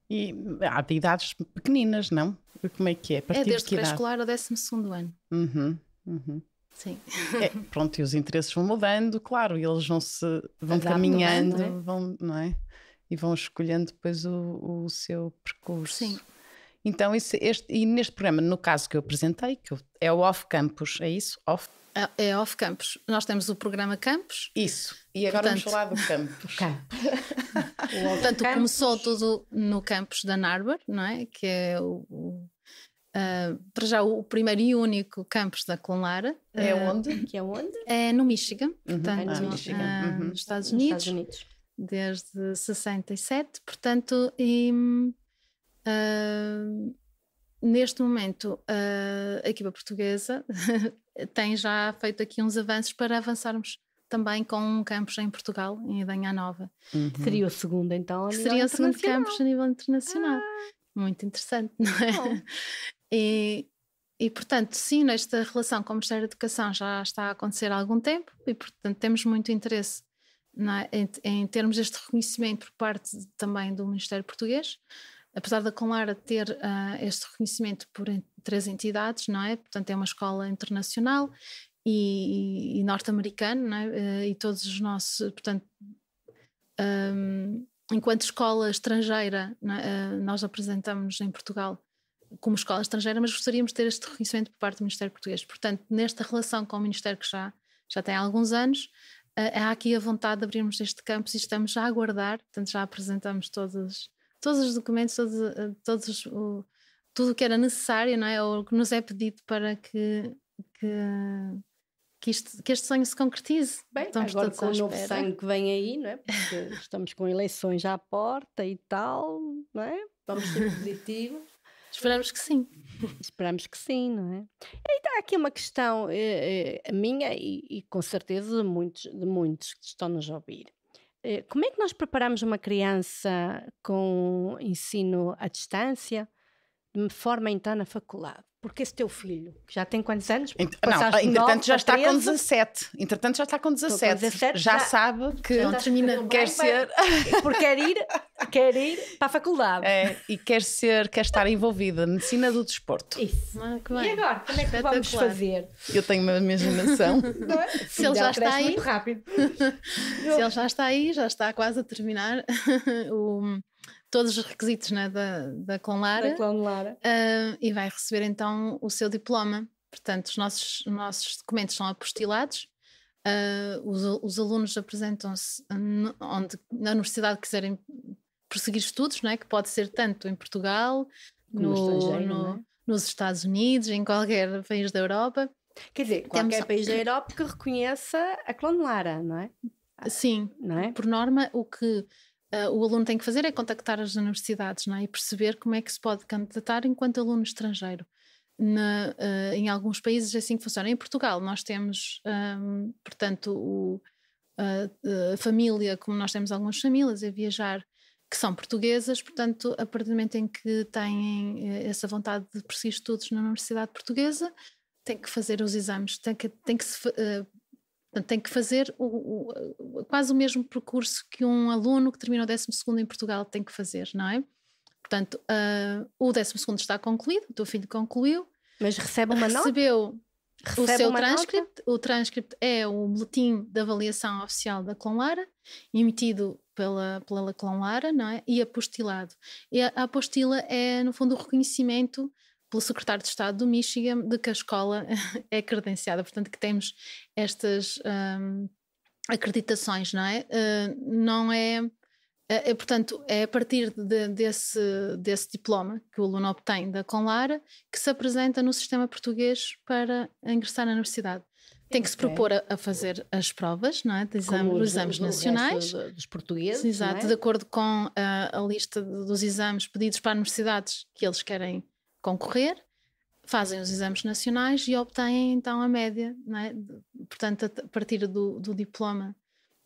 E há de idades pequeninas, não? Como é que é? É desde o pré-escolar ao 12º ano. Uhum, uhum. Sim. É, pronto, e os interesses vão mudando, claro, e eles vão caminhando, é? Vão, não é? E vão escolhendo depois o seu percurso. Sim. Então, e neste programa, no caso que eu apresentei, que é o Off Campus, é isso? É Off Campus. Nós temos o programa Campus. Isso. E agora portanto, vamos falar do Campus. Portanto, campus. Começou tudo no Campus da Narber, não é? Que é para já o primeiro e único Campus da Clonlara. É onde? Que é onde? É no Michigan, portanto, no Michigan. Nos Estados Unidos. Nos Estados Unidos. Desde 67, portanto, e... neste momento, a equipa portuguesa tem já feito aqui uns avanços para avançarmos também com um campus em Portugal, em Idanha-a-Nova. Uhum. Seria o segundo, então, a nível internacional. Seria o segundo campus a nível internacional. Ah. Muito interessante, não é? E, portanto, sim, nesta relação com o Ministério da Educação já está a acontecer há algum tempo e, portanto, temos muito interesse, não é, em termos este reconhecimento por parte também do Ministério Português. Apesar da Clonlara ter este reconhecimento por 3 entidades, não é? Portanto, é uma escola internacional e norte-americana, não é? E todos os nossos, portanto, enquanto escola estrangeira, não é? Nós apresentamos em Portugal como escola estrangeira, mas gostaríamos de ter este reconhecimento por parte do Ministério Português. Portanto, nesta relação com o Ministério que já tem há alguns anos, há aqui a vontade de abrirmos este campus e estamos já a aguardar, portanto, já apresentamos todos os documentos, tudo o que era necessário, não é? Ou o que nos é pedido para que este sonho se concretize. Bem, estamos agora com o novo sangue que vem aí, não é? Porque estamos com eleições à porta e tal, não é? Vamos ser positivos. Esperamos que sim. Esperamos que sim, não é? E está aqui uma questão a minha e com certeza de muitos que estão-nos a ouvir. Como é que nós preparamos uma criança com ensino à distância de forma então na faculdade? Porque esse teu filho, que já tem quantos anos? Entretanto já está com 17. Entretanto já está com 17. Já sabe que não termina, quer ser... Porque quer ir para a faculdade. É, e quer estar envolvida na medicina do desporto. Isso. Ah, que bem. E agora, como é que vamos fazer? Eu tenho uma imaginação. Se ele já está aí... muito rápido. Se ele já está aí, já está quase a terminar todos os requisitos, né, da Clonlara, e vai receber então o seu diploma. Portanto, os nossos documentos são apostilados, os alunos apresentam-se onde na universidade quiserem prosseguir estudos, né, que pode ser tanto em Portugal, nos Estados Unidos, em qualquer país da Europa. Quer dizer, qualquer país da Europa que reconheça a Clonlara, não é? Sim, não é? Por norma, o que... o aluno tem que fazer é contactar as universidades, não é? E perceber como é que se pode candidatar enquanto aluno estrangeiro. Em alguns países é assim que funciona. Em Portugal nós temos, portanto, a família, como nós temos algumas famílias a viajar que são portuguesas, portanto, a partir do momento em que têm essa vontade de prosseguir estudos na universidade portuguesa, tem que fazer os exames, tem que fazer quase o mesmo percurso que um aluno que termina o 12º em Portugal tem que fazer, não é? Portanto, o 12º está concluído, o teu filho concluiu. Mas recebe uma nota? Recebeu o seu transcript. O transcript é o boletim de avaliação oficial da Clonlara, emitido pela Clonlara, não é? E apostilado. E a apostila é, no fundo, o reconhecimento pelo secretário de Estado do Michigan, de que a escola é credenciada, portanto que temos estas acreditações, não é? Portanto, é a partir desse diploma que o aluno obtém da Clonlara que se apresenta no sistema português para ingressar na universidade. Tem que se propor a fazer as provas, não é? Os exames nacionais. Dos portugueses. Exato, não é? De acordo com a lista dos exames pedidos para universidades que eles querem concorrer, fazem os exames nacionais e obtêm então a média, não é? Portanto, a partir do diploma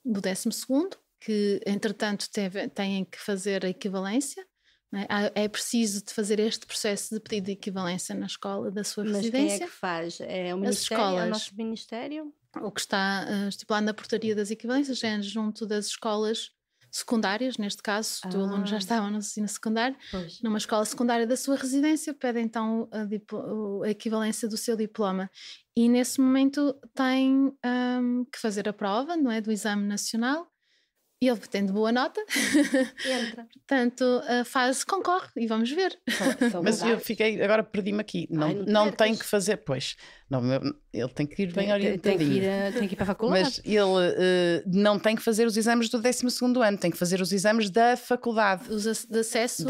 do 12º. Que entretanto têm que fazer a equivalência, né? É preciso de fazer este processo de pedido de equivalência na escola da sua residência. Mas quem é que faz? É o Ministério? As escolas, é o nosso Ministério? O que está estipulado na portaria das equivalências é junto das escolas secundárias, neste caso, o aluno já estava no ensino secundário, pois. Numa escola secundária da sua residência, pede então a equivalência do seu diploma e nesse momento tem que fazer a prova, não é, do exame nacional. E ele tendo boa nota, entra. Portanto, concorre e vamos ver. Mas eu fiquei, agora perdi-me aqui. Não tem que fazer, pois. Não, ele tem que ir bem orientadinho. Tem que ir para a faculdade. Mas ele não tem que fazer os exames do 12º ano, tem que fazer os exames da faculdade. De acesso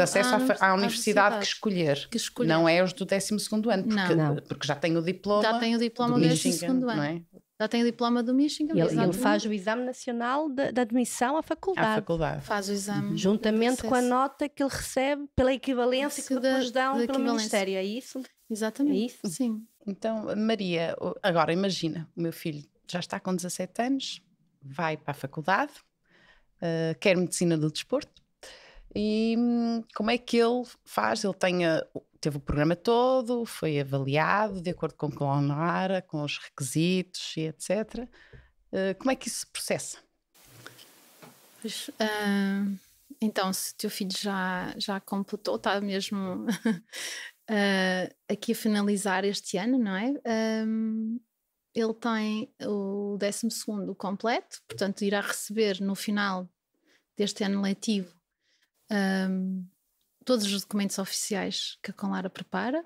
à universidade que escolher. Não é os do 12º ano, porque já tem o diploma. Já tem o diploma do 12º ano. Não é? Já tem o diploma do Michigan. Ele faz o exame nacional da admissão à faculdade. Faz o exame. Juntamente com a nota que ele recebe pela equivalência que depois dão pelo Ministério. É isso? Exatamente. É isso? Sim. Então, Maria, agora imagina, o meu filho já está com 17 anos, vai para a faculdade, quer medicina do desporto. E como é que ele faz? Ele teve o programa todo, foi avaliado de acordo com a Clonlara, com os requisitos e etc. Como é que isso se processa? Pois, então, se o teu filho já completou, está mesmo aqui a finalizar este ano, não é? Ele tem o 12º completo, portanto irá receber no final deste ano letivo todos os documentos oficiais que a Clonlara prepara,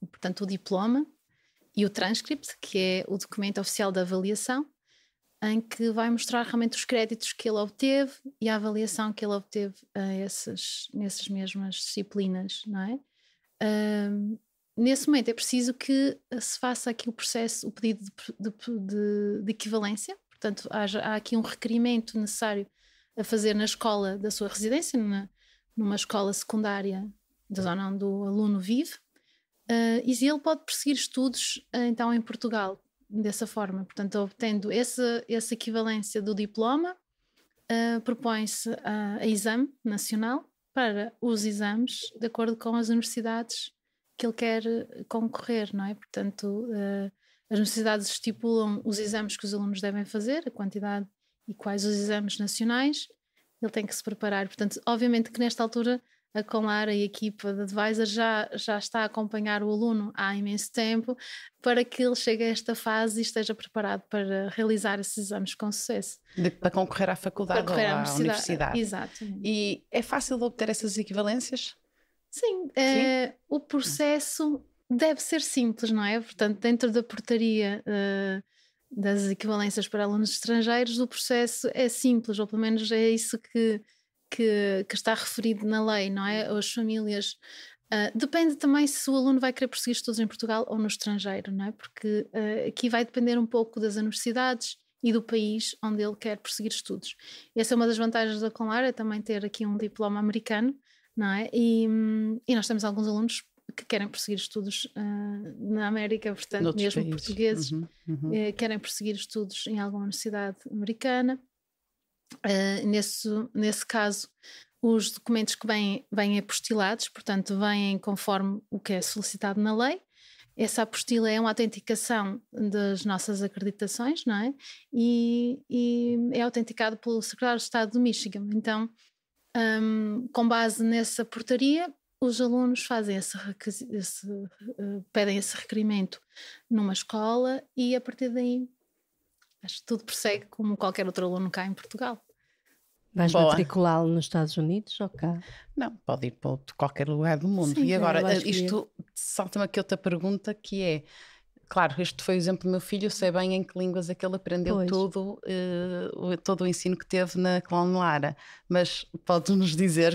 portanto o diploma e o transcript, que é o documento oficial da avaliação, em que vai mostrar realmente os créditos que ele obteve e a avaliação que ele obteve nessas mesmas disciplinas, não é? Nesse momento é preciso que se faça aqui o processo, o pedido de equivalência, portanto há aqui um requerimento necessário a fazer na escola da sua residência, numa escola secundária da zona onde o aluno vive, e ele pode prosseguir estudos então em Portugal dessa forma, portanto obtendo essa equivalência do diploma, propõe-se a exame nacional para os exames de acordo com as universidades que ele quer concorrer, não é? Portanto as universidades estipulam os exames que os alunos devem fazer, a quantidade e quais os exames nacionais, ele tem que se preparar. Portanto, obviamente que nesta altura a Clonlara e a equipa de advisor já está a acompanhar o aluno há imenso tempo para que ele chegue a esta fase e esteja preparado para realizar esses exames com sucesso. Para concorrer à faculdade ou à universidade. Exato. E é fácil de obter essas equivalências? Sim. O processo deve ser simples, não é? Portanto, dentro da portaria... das equivalências para alunos estrangeiros, o processo é simples, ou pelo menos é isso que está referido na lei, não é? As famílias... depende também se o aluno vai querer prosseguir estudos em Portugal ou no estrangeiro, não é? Porque aqui vai depender um pouco das universidades e do país onde ele quer prosseguir estudos. E essa é uma das vantagens da Clonlara, é também ter aqui um diploma americano, não é? E nós temos alguns alunos que querem prosseguir estudos na América, portanto, noutros mesmo países. Portugueses querem prosseguir estudos em alguma universidade americana. Nesse caso, os documentos que vêm apostilados, portanto, vêm conforme o que é solicitado na lei. Essa apostila é uma autenticação das nossas acreditações, não é? E é autenticado pelo Secretário de Estado do Michigan. Então, com base nessa portaria, os alunos fazem pedem esse requerimento numa escola e a partir daí acho que tudo prossegue como qualquer outro aluno cá em Portugal. Vais matriculá-lo nos Estados Unidos ou cá? Não, pode ir para qualquer lugar do mundo. Sim, e agora, isto salta-me aqui outra pergunta que é, claro, este foi o exemplo do meu filho, eu sei bem em que línguas é que ele aprendeu tudo, todo o ensino que teve na Clonlara, mas podes-nos dizer...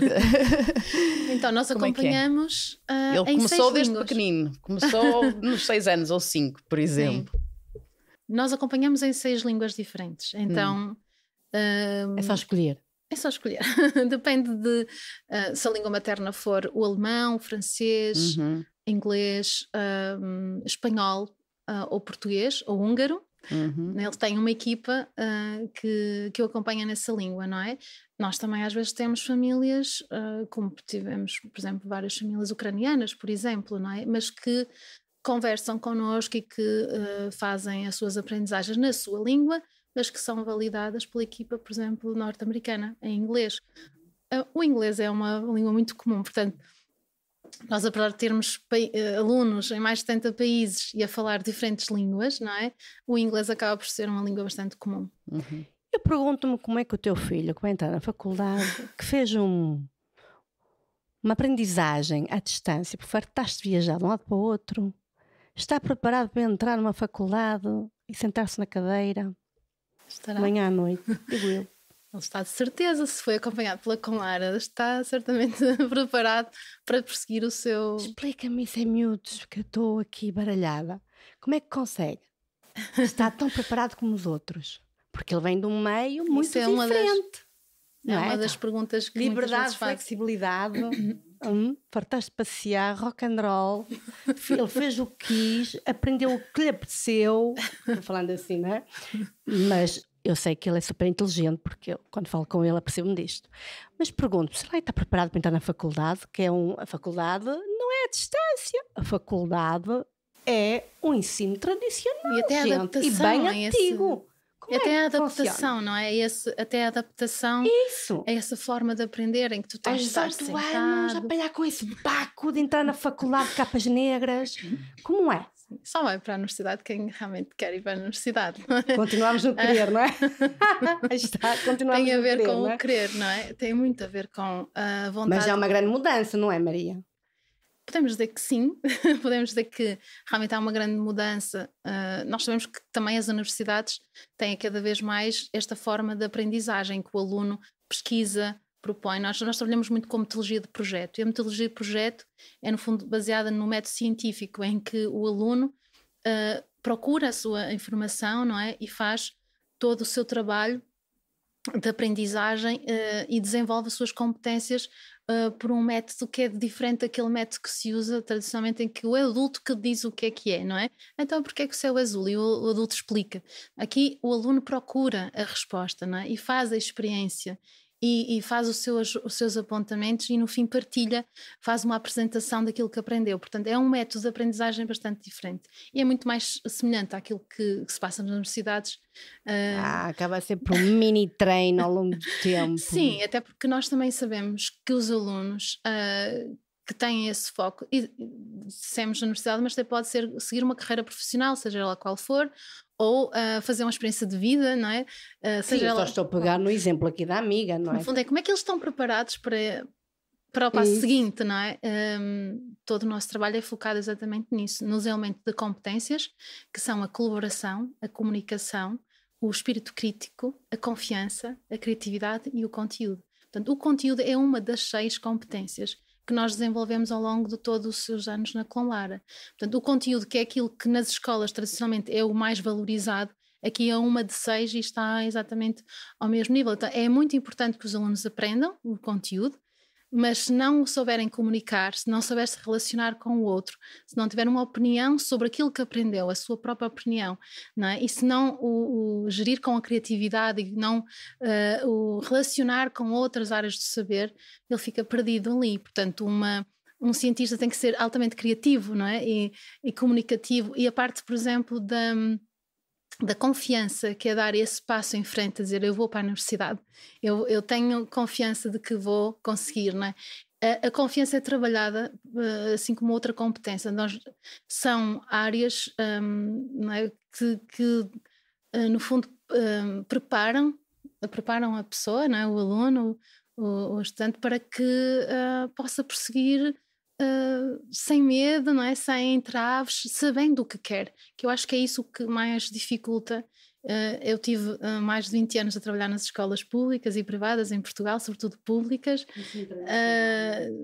Então, nós acompanhamos em 6 línguas. Ele começou desde pequenino, começou nos 6 anos ou 5, por exemplo. Sim. Nós acompanhamos em 6 línguas diferentes, então... É só escolher. É só escolher. Depende de se a língua materna for o alemão, o francês, inglês, espanhol ou português ou húngaro. Ele tem uma equipa que o acompanha nessa língua, não é? Nós também às vezes temos famílias, como tivemos, por exemplo, várias famílias ucranianas, por exemplo, não é? Mas que conversam connosco e que fazem as suas aprendizagens na sua língua, mas que são validadas pela equipa, por exemplo, norte-americana, em inglês. O inglês é uma língua muito comum, portanto, nós, apesar de termos alunos em mais de 70 países e a falar diferentes línguas, não é? O inglês acaba por ser uma língua bastante comum. Eu pergunto-me como é que o teu filho, que vai entrar na faculdade, que fez uma aprendizagem à distância, porque fartaste de viajar de um lado para o outro, está preparado para entrar numa faculdade e sentar-se na cadeira... Estará. Manhã à noite, digo eu. Ele está de certeza, se foi acompanhado pela Clonlara, está certamente preparado para perseguir o seu... Explica-me isso em miúdos, que eu estou aqui baralhada. Como é que consegue? Está tão preparado como os outros? Porque ele vem de um meio muito diferente. É uma das perguntas que liberdade, flexibilidade, fartaste de passear, rock and roll, ele fez o que quis, aprendeu o que lhe apeteceu, estou falando assim, não é? Mas eu sei que ele é super inteligente, porque eu, quando falo com ele, apercebo-me disto. Mas pergunto, será que está preparado para entrar na faculdade? Que é a faculdade não é à distância, a faculdade é um ensino tradicional, e até gente, adaptação, e bem antigo. Até a adaptação, funciona? Não é? Até a adaptação é essa forma de aprender em que tu tens de estar sentado. Aos 18 anos, apanhar com esse baco de entrar na faculdade de capas negras. Como é? Só vai para a universidade quem realmente quer ir para a universidade. Continuamos no querer, não é? Está, tem a ver com o querer, não é? Tem muito a ver com a vontade. Mas é uma grande mudança, não é, Maria? Podemos dizer que sim, podemos dizer que realmente há uma grande mudança. Nós sabemos que também as universidades têm cada vez mais esta forma de aprendizagem que o aluno pesquisa, propõe. Nós trabalhamos muito com metodologia de projeto, e a metodologia de projeto é no fundo baseada no método científico em que o aluno procura a sua informação, não é? E faz todo o seu trabalho de aprendizagem e desenvolve as suas competências por um método que é diferente daquele método que se usa tradicionalmente em que o adulto que diz o que é, não é? Então porque é que o céu é azul? E o adulto explica. Aqui o aluno procura a resposta, não é? E faz a experiência e faz os seus apontamentos e no fim partilha, faz uma apresentação daquilo que aprendeu. Portanto é um método de aprendizagem bastante diferente e é muito mais semelhante àquilo que se passa nas universidades. Acaba a ser por um mini treino ao longo do tempo. Sim, até porque nós também sabemos que os alunos que têm esse foco, e dissemos na universidade, mas até pode ser seguir uma carreira profissional, seja ela qual for, ou fazer uma experiência de vida, não é? Sim, eu só estou a pegar no exemplo aqui da amiga, não é? No fundo é como é que eles estão preparados para o passo seguinte, não é? Todo o nosso trabalho é focado exatamente nisso, nos elementos de competências, que são a colaboração, a comunicação, o espírito crítico, a confiança, a criatividade e o conteúdo. Portanto, o conteúdo é uma das 6 competências que nós desenvolvemos ao longo de todos os seus anos na Clonlara. Portanto, o conteúdo, que é aquilo que nas escolas tradicionalmente é o mais valorizado, aqui é uma de 6 e está exatamente ao mesmo nível. Então, é muito importante que os alunos aprendam o conteúdo, mas se não souberem comunicar, se não souber se relacionar com o outro, se não tiver uma opinião sobre aquilo que aprendeu, a sua própria opinião, não é? E se não o gerir com a criatividade e não o relacionar com outras áreas de saber, ele fica perdido ali. Portanto, um cientista tem que ser altamente criativo, não é? E comunicativo. E a parte, por exemplo, da confiança, que é dar esse passo em frente, a dizer eu vou para a universidade, eu tenho confiança de que vou conseguir, não é? A confiança é trabalhada assim como outra competência. São áreas não é? que no fundo preparam preparam a pessoa, não é? O aluno, o estudante, para que possa prosseguir sem medo, não é? Sem entraves, sabendo o que quer, que eu acho que é isso que mais dificulta. Eu tive mais de 20 anos a trabalhar nas escolas públicas e privadas em Portugal, sobretudo públicas,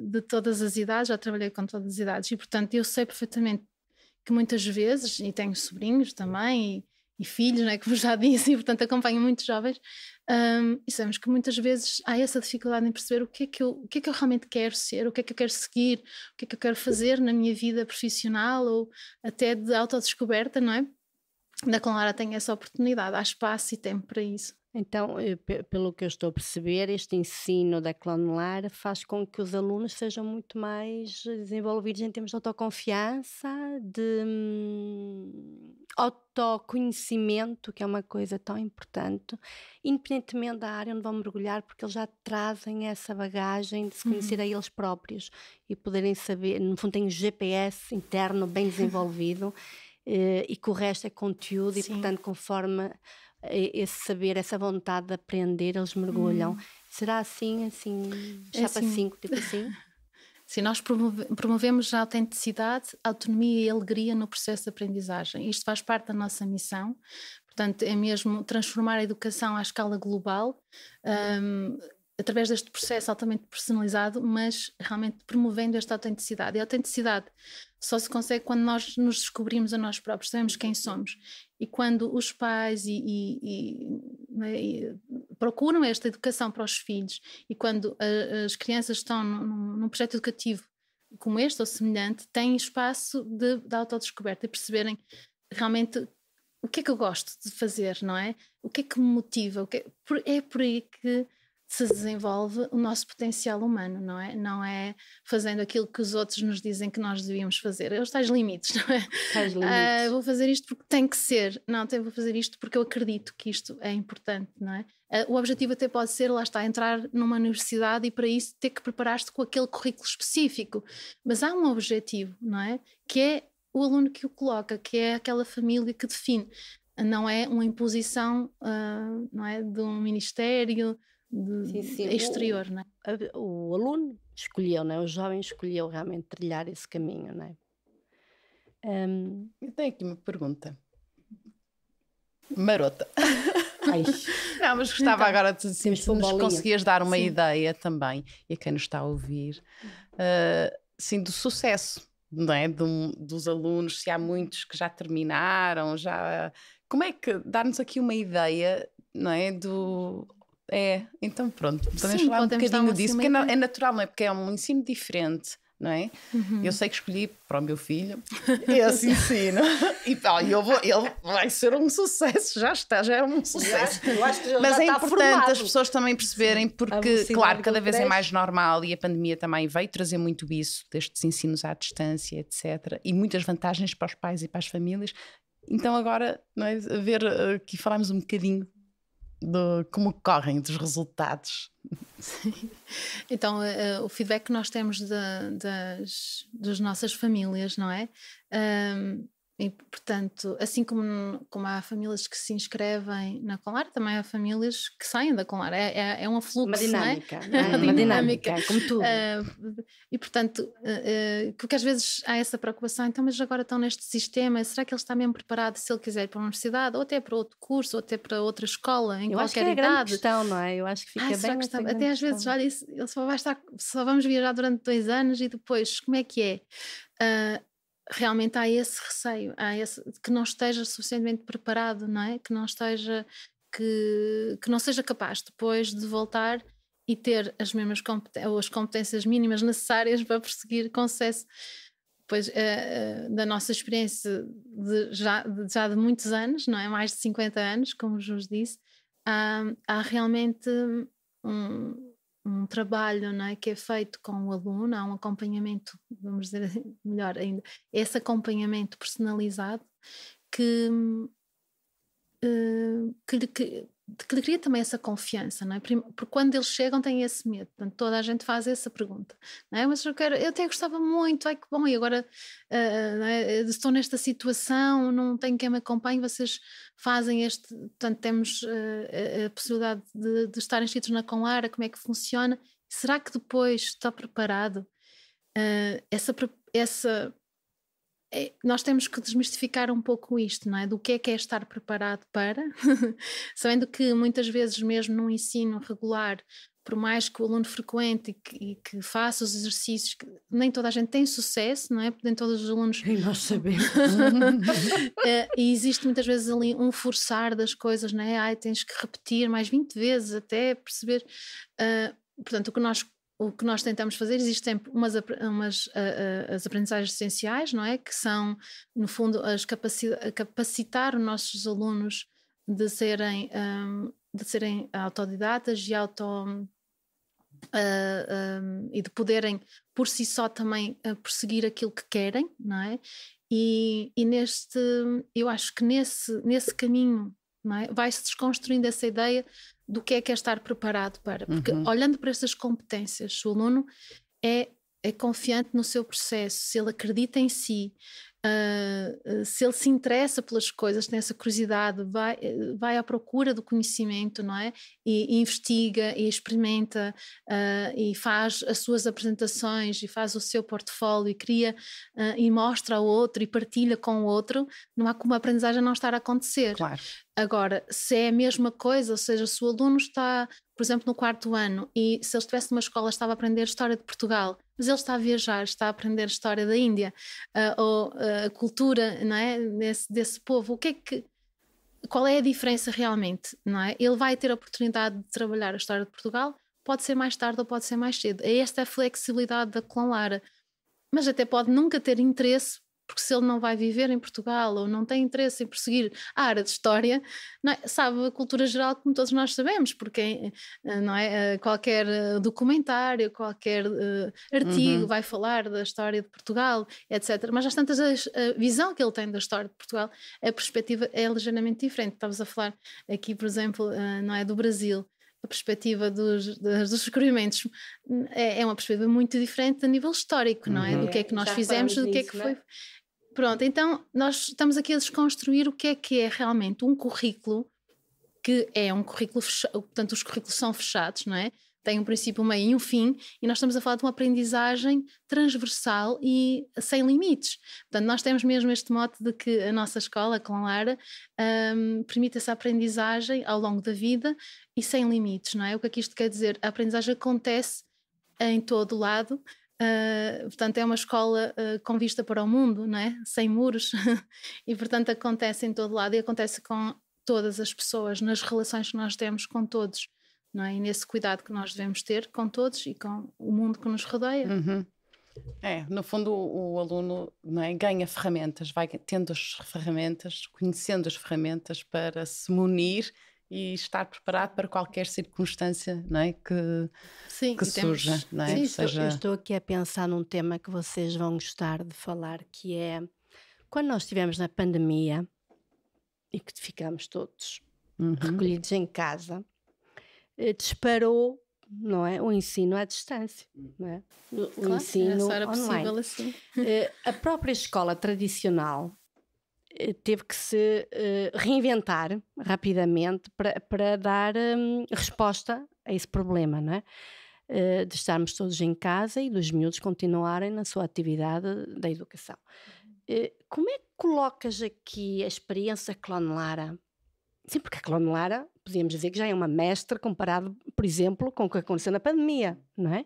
de todas as idades, já trabalhei com todas as idades e, portanto, eu sei perfeitamente que muitas vezes, e tenho sobrinhos também e filhos, não é, como já disse, e, portanto, acompanho muitos jovens, e sabemos que muitas vezes há essa dificuldade em perceber o que é que eu realmente quero ser, o que é que eu quero seguir, o que é que eu quero fazer na minha vida profissional ou até de autodescoberta, não é? Da Clonlara tem essa oportunidade, há espaço e tempo para isso. Então, pelo que eu estou a perceber, este ensino da Clonlara faz com que os alunos sejam muito mais desenvolvidos em termos de autoconfiança, de autoconhecimento, que é uma coisa tão importante, independentemente da área onde vão mergulhar, porque eles já trazem essa bagagem de se conhecer a eles próprios e poderem saber, no fundo têm um GPS interno bem desenvolvido. E que o resto é conteúdo. Sim. E, portanto, conforme esse saber, essa vontade de aprender, eles mergulham. Será assim, chapa 5, tipo assim? Sim, nós promovemos a autenticidade, a autonomia e a alegria no processo de aprendizagem. Isto faz parte da nossa missão, portanto, é mesmo transformar a educação à escala global, através deste processo altamente personalizado, mas realmente promovendo esta autenticidade. E a autenticidade só se consegue quando nós nos descobrimos a nós próprios, sabemos quem somos. E quando os pais procuram esta educação para os filhos, e quando as crianças estão num projeto educativo como este ou semelhante, têm espaço de autodescoberta e perceberem realmente o que é que eu gosto de fazer, não é? O que é que me motiva? É por aí que se desenvolve o nosso potencial humano, não é? Não é fazendo aquilo que os outros nos dizem que nós devíamos fazer. É os tais limites, não é? Tais limites. Vou fazer isto porque tem que ser. Não, vou fazer isto porque eu acredito que isto é importante, não é? O objetivo até pode ser, lá está, entrar numa universidade e para isso ter que preparar-te com aquele currículo específico. Mas há um objetivo, não é? Que é o aluno que o coloca, que é aquela família que define. Não é uma imposição, não é? De um ministério... exterior, não é? O aluno escolheu, não é? O jovem escolheu realmente trilhar esse caminho, não é? Eu tenho aqui uma pergunta marota. Ai. Não, mas gostava então, agora de se nos conseguias dar uma ideia também, e a quem nos está a ouvir, assim, do sucesso, não é? Dos alunos, se há muitos que já terminaram, já... Como é que... Dar-nos aqui uma ideia, não é? Então pronto, podemos falar um bocadinho disso, porque é natural, não é? Porque é um ensino diferente, não é? Eu sei que escolhi para o meu filho esse ensino e ele vai ser um sucesso, já é um sucesso. Mas é importante as pessoas também perceberem, porque, claro, cada vez é mais normal e a pandemia também veio trazer muito isso, destes ensinos à distância, etc. E muitas vantagens para os pais e para as famílias. Então agora, não é? Aqui falámos um bocadinho de como correm, dos resultados. Sim. Então, o feedback que nós temos das nossas famílias, não é? E, portanto, assim como há famílias que se inscrevem na Clonlara, também há famílias que saem da Clonlara. É um afluxo, uma dinâmica, não é? Uma dinâmica, como tudo. E, portanto, porque às vezes há essa preocupação, então, mas agora estão neste sistema, será que ele está mesmo preparado, se ele quiser ir para a universidade, ou até para outro curso, ou até para outra escola, em qualquer idade? Eu acho que é a grande questão, não é? Eu acho que fica bem... Que até às vezes, olha, ele só vamos viajar durante 2 anos e depois, como é que é? Realmente há esse receio, que não esteja suficientemente preparado, não é? Que não seja capaz depois de voltar e ter as mesmas competências mínimas necessárias para prosseguir com sucesso. Pois, da nossa experiência de muitos anos, não é? Mais de 50 anos, como vos disse, há realmente um trabalho, não é, que é feito com o aluno, há um acompanhamento, vamos dizer melhor ainda, esse acompanhamento personalizado que que lhe cria também essa confiança, não é? Porque quando eles chegam têm esse medo, portanto toda a gente faz essa pergunta, não é? Mas eu até gostava muito, ai que bom, e agora não é? Estou nesta situação, não tenho quem me acompanhe, vocês fazem este, portanto temos a possibilidade de estar inscritos na Clonlara, como é que funciona, será que depois está preparado? Nós temos que desmistificar um pouco isto, não é? Do que é estar preparado para, sabendo que muitas vezes mesmo num ensino regular, por mais que o aluno frequente e que faça os exercícios, nem toda a gente tem sucesso, não é? Porque nem todos os alunos... E nós sabemos. E existe muitas vezes ali um forçar das coisas, não é? Ai, tens que repetir mais 20 vezes até perceber... portanto, o que nós tentamos fazer, existem as aprendizagens essenciais, não é? Que são, no fundo, capacitar os nossos alunos de serem autodidatas e e de poderem, por si só, também perseguir aquilo que querem, não é? Eu acho que nesse caminho, não é? Vai-se desconstruindo essa ideia do que é estar preparado para, porque olhando para estas competências, o aluno é confiante no seu processo, se ele acredita em si, se ele se interessa pelas coisas, tem essa curiosidade, vai à procura do conhecimento, não é? E investiga e experimenta e faz as suas apresentações e faz o seu portfólio e cria e mostra ao outro e partilha com o outro, não há como a aprendizagem não estar a acontecer. Claro. Agora, se é a mesma coisa, ou seja, se o aluno está, por exemplo, no quarto ano e se ele estivesse numa escola estava a aprender História de Portugal, mas ele está a viajar, está a aprender História da Índia ou a cultura, não é? desse povo, qual é a diferença realmente, não é? Ele vai ter a oportunidade de trabalhar a História de Portugal, pode ser mais tarde ou pode ser mais cedo, esta é a flexibilidade da Clonlara, mas até pode nunca ter interesse, porque se ele não vai viver em Portugal ou não tem interesse em perseguir a área de História, não é? Sabe a cultura geral como todos nós sabemos, porque não é? Qualquer documentário, qualquer artigo vai falar da história de Portugal, etc. Mas às tantas a visão que ele tem da história de Portugal, a perspectiva é ligeiramente diferente. Estavas a falar aqui, por exemplo, não é? Do Brasil. A perspectiva dos descobrimentos é uma perspectiva muito diferente a nível histórico, não é? Do que é que nós fizemos, do que é que foi... Pronto, então nós estamos aqui a desconstruir o que é realmente um currículo, que é um currículo fechado, portanto os currículos são fechados, não é? Tem um princípio, um meio e um fim, e nós estamos a falar de uma aprendizagem transversal e sem limites. Portanto, nós temos mesmo este mote de que a nossa escola, a Clonlara, permite essa aprendizagem ao longo da vida e sem limites, não é? O que é que isto quer dizer? A aprendizagem acontece em todo o lado, portanto é uma escola com vista para o mundo, não é? Sem muros, e portanto acontece em todo lado e acontece com todas as pessoas, nas relações que nós temos com todos. Não é? E nesse cuidado que nós devemos ter com todos e com o mundo que nos rodeia. No fundo o aluno, não é, ganha ferramentas, vai tendo as ferramentas, conhecendo as ferramentas para se munir e estar preparado para qualquer circunstância, não é, que surja. Não é? Sim, seja... Eu estou aqui a pensar num tema que vocês vão gostar de falar, que é quando nós estivemos na pandemia e que ficámos todos recolhidos em casa... disparou, não é, o ensino à distância, não é? O ensino online. Assim. A própria escola tradicional teve que se reinventar rapidamente para dar resposta a esse problema, não é? De estarmos todos em casa e dos miúdos continuarem na sua atividade da educação. Como é que colocas aqui a experiência Clonlara? Sim, porque a Clonlara, podíamos dizer que já é uma mestra comparado, por exemplo, com o que aconteceu na pandemia, não é?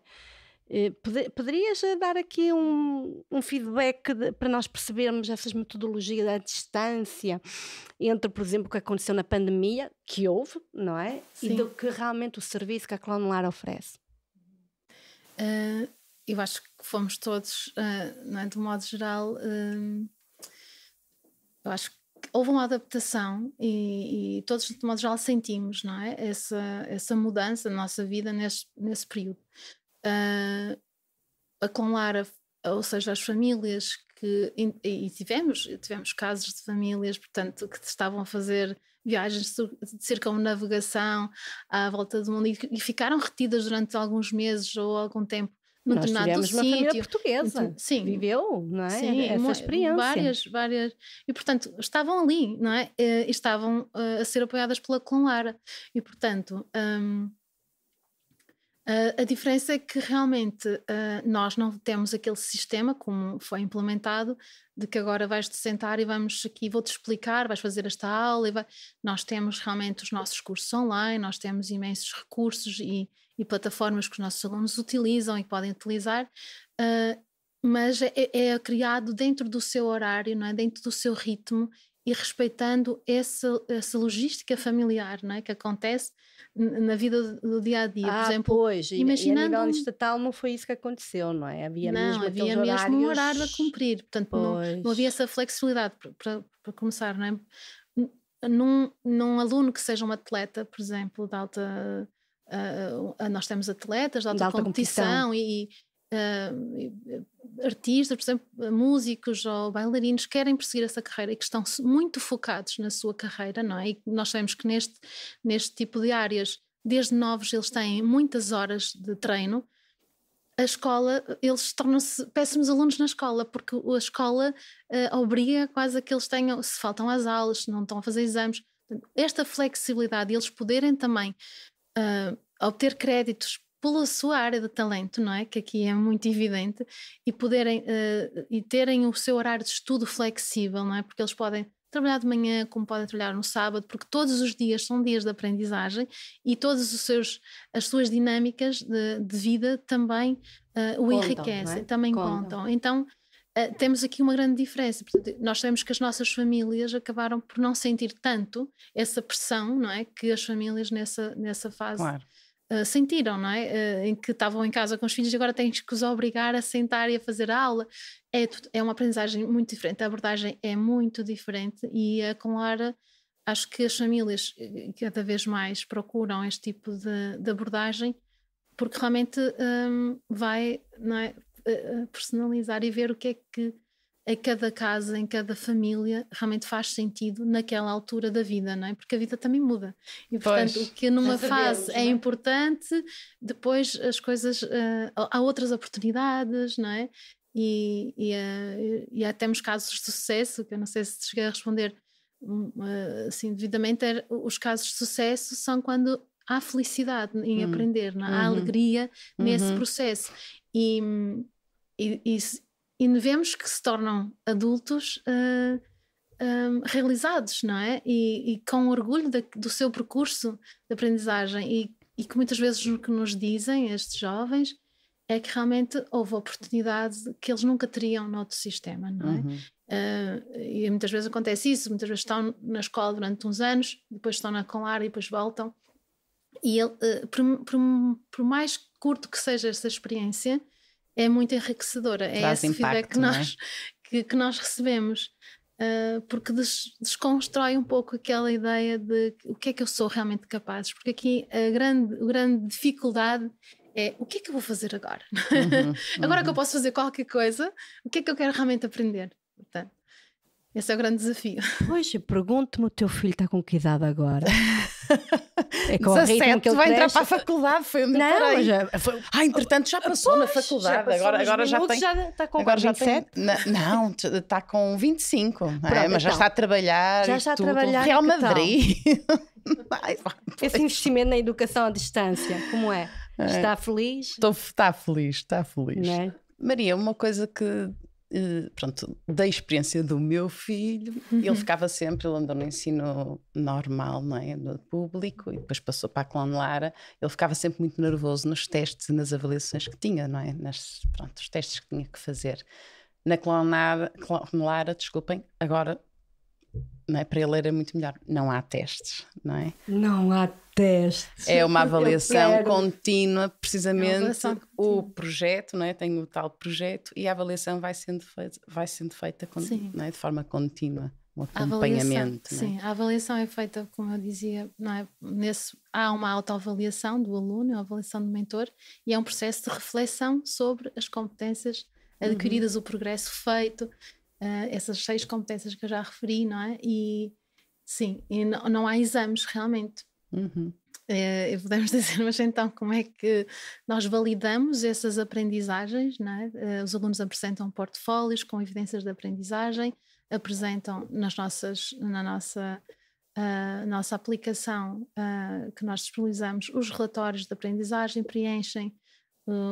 Poderias dar aqui um feedback para nós percebermos essas metodologias à distância entre, por exemplo, o que aconteceu na pandemia, que houve, não é? Sim. E do que realmente o serviço que a Clonlara oferece? Eu acho que fomos todos, não é? De modo geral, eu acho que houve uma adaptação e todos de modo geral sentimos, não é? Essa mudança na nossa vida nesse período. A Clonlara, ou seja, as famílias que e tivemos casos de famílias, portanto, que estavam a fazer viagens de cerca de navegação à volta do mundo e ficaram retidas durante alguns meses ou algum tempo. Nós tivemos uma família portuguesa, sim, viveu, não é? Sim, uma experiência. Várias. E, portanto, estavam ali, não é? E estavam a ser apoiadas pela Clonlara. E, portanto, a diferença é que realmente nós não temos aquele sistema como foi implementado, de que agora vais-te sentar e vamos aqui, vou-te explicar, vais fazer esta aula. Nós temos realmente os nossos cursos online, nós temos imensos recursos e plataformas que os nossos alunos utilizam e podem utilizar, mas é criado dentro do seu horário, não é? Dentro do seu ritmo e respeitando essa logística familiar, não é? Que acontece na vida do dia-a-dia. Por exemplo, pois, imaginando, e a nível estatal não foi isso que aconteceu, não é? Havia mesmo um horário a cumprir, portanto não havia essa flexibilidade para começar, não é? Num aluno que seja um atleta, por exemplo, de alta... nós temos atletas de alta competição e artistas, por exemplo, músicos ou bailarinos querem perseguir essa carreira e que estão muito focados na sua carreira, não é? E nós sabemos que neste tipo de áreas, desde novos, eles têm muitas horas de treino. A escola, eles tornam-se péssimos alunos na escola, porque a escola obriga quase a que eles tenham, se faltam às aulas, se não estão a fazer exames, esta flexibilidade, eles poderem também obter créditos pela sua área de talento, não é? Que aqui é muito evidente, e poderem e terem o seu horário de estudo flexível, não é? Porque eles podem trabalhar de manhã, como podem trabalhar no sábado, porque todos os dias são dias de aprendizagem e todas as suas dinâmicas de vida também o enriquecem, não é? Também contam. Então temos aqui uma grande diferença. Portanto, nós sabemos que as nossas famílias acabaram por não sentir tanto essa pressão, não é? Que as famílias nessa fase sentiram, não é? Em que estavam em casa com os filhos e agora tens que os obrigar a sentar e a fazer a aula. É uma aprendizagem muito diferente, a abordagem é muito diferente e a Clonlara, acho que as famílias cada vez mais procuram este tipo de abordagem, porque realmente vai, não é? Personalizar e ver o que é que a cada casa, em cada família realmente faz sentido naquela altura da vida, não é? Porque a vida também muda e portanto o que numa fase é importante, depois as coisas há outras oportunidades, não é? E temos casos de sucesso, que eu não sei se cheguei a responder assim devidamente, os casos de sucesso são quando há felicidade em aprender, não é? Há alegria nesse processo. E vemos que se tornam adultos realizados, não é? E com orgulho do seu percurso de aprendizagem e que muitas vezes o que nos dizem estes jovens é que realmente houve oportunidades que eles nunca teriam noutro sistema, não é? E muitas vezes acontece isso, muitas vezes estão na escola durante uns anos, depois estão na Clonlara e depois voltam. E ele, por mais curto que seja essa experiência, é muito enriquecedora. Traz esse impacto, feedback que nós, não é? que nós recebemos, porque desconstrói um pouco aquela ideia de o que é que eu sou realmente capaz, porque aqui a grande dificuldade é o que é que eu vou fazer agora? Agora que eu posso fazer qualquer coisa, o que é que eu quero realmente aprender? Portanto, esse é o grande desafio. Hoje, pergunto-me, o teu filho está com que idade agora? É com 17, que ele vai entrar para a faculdade. Foi o meu entretanto já passou na faculdade. Já está com agora 27? Não, está com 25. Pronto, mas então, já está a trabalhar. Já está a trabalhar. Real Madrid. Esse investimento na educação à distância, como é? Está feliz? Está feliz. É? Maria, uma coisa que... pronto, da experiência do meu filho, ele ficava sempre, ele andou no ensino normal, não é? No público, e depois passou para a Clonlara, ele ficava sempre muito nervoso nos testes e nas avaliações que tinha, não é? Os testes que tinha que fazer. Na Clonlara, desculpem, agora, não é? Para ele era muito melhor. Não há testes, não é? Não há testes. É uma avaliação contínua, precisamente o projeto, não é? Tenho o tal projeto e a avaliação vai sendo feita não é? De forma contínua, um acompanhamento. A avaliação, não é? Sim, a avaliação é feita, como eu dizia, não é? Há uma autoavaliação do aluno, a avaliação do mentor, e é um processo de reflexão sobre as competências adquiridas, o progresso feito, essas 6 competências que eu já referi, não é? E sim, e não há exames realmente. Podemos dizer, mas então como é que nós validamos essas aprendizagens, não é? Os alunos apresentam portfólios com evidências de aprendizagem, apresentam na nossa aplicação que nós disponibilizamos os relatórios de aprendizagem, preenchem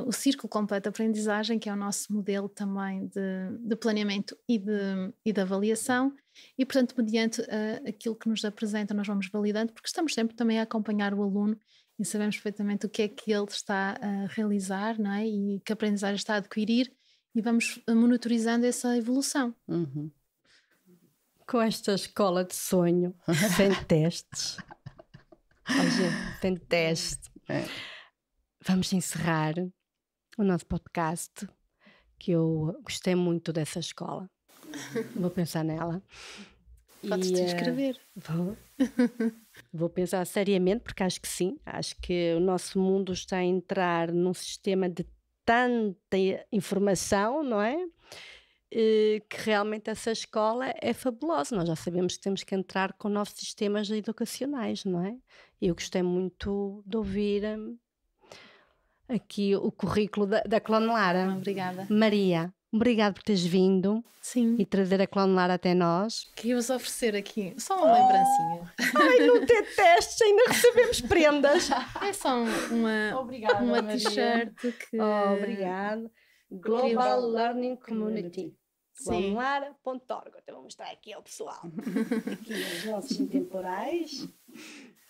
o círculo completo de aprendizagem, que é o nosso modelo também de planeamento e de avaliação, e portanto mediante aquilo que nos apresentam nós vamos validando, porque estamos sempre também a acompanhar o aluno e sabemos perfeitamente o que é que ele está a realizar, não é? E que aprendizagem está a adquirir, e vamos monitorizando essa evolução. Com esta escola de sonho sem testes, sem teste, vamos encerrar o nosso podcast, que eu gostei muito dessa escola. Vou pensar nela. Podes-te inscrever. Vou pensar seriamente, porque acho que sim. Acho que o nosso mundo está a entrar num sistema de tanta informação, não é? Que realmente essa escola é fabulosa. Nós já sabemos que temos que entrar com novos sistemas educacionais, não é? Eu gostei muito de ouvir aqui o currículo da Clonlara. Obrigada. Maria, obrigada por teres vindo. Sim. E trazer a Clonlara até nós. Queria-vos oferecer aqui só uma lembrancinha. Ai, não ter testes, ainda recebemos prendas. É só uma t-shirt que... obrigada. Global Learning Community. Clonlara.org. Então vamos mostrar aqui ao pessoal. Aqui os nossos intemporais.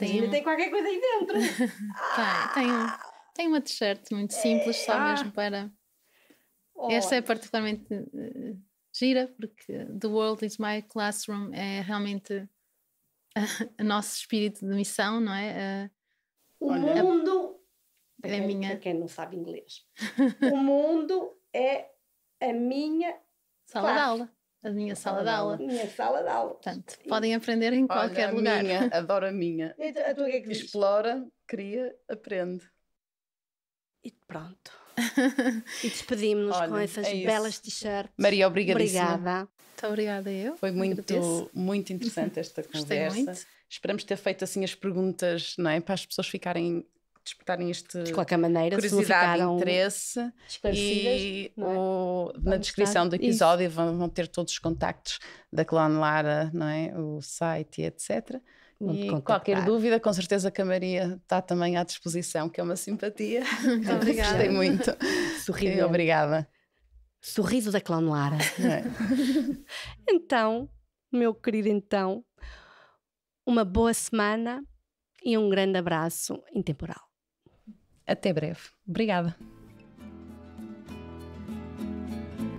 Ainda tem qualquer coisa aí dentro. Tem uma t-shirt muito simples, só mesmo para... Esta é particularmente gira, porque The World is My Classroom é realmente o nosso espírito de missão, não é? O mundo... é minha. Para quem não sabe inglês. O mundo é a minha sala de aula. A minha sala de aula. Minha sala de aula. Portanto, podem aprender em qualquer lugar. Minha, adoro a minha. A tua que é que explora, cria, aprende. E pronto. E despedimos-nos com essas belas t-shirts. Maria, obrigadíssima. Obrigada. Muito obrigada eu. Foi muito interessante esta conversa. Muito. Esperamos ter feito assim as perguntas, não é? Para as pessoas despertarem de qualquer maneira, curiosidade e interesse, e na descrição do episódio vão ter todos os contactos da Clonlara, não é? O site, etc. E qualquer dúvida, com certeza que a Maria está também à disposição, que é uma simpatia. Obrigada. Gostei muito. Obrigada. Sorriso da Clonlara. Então, meu querido, uma boa semana e um grande abraço intemporal. Até breve. Obrigada.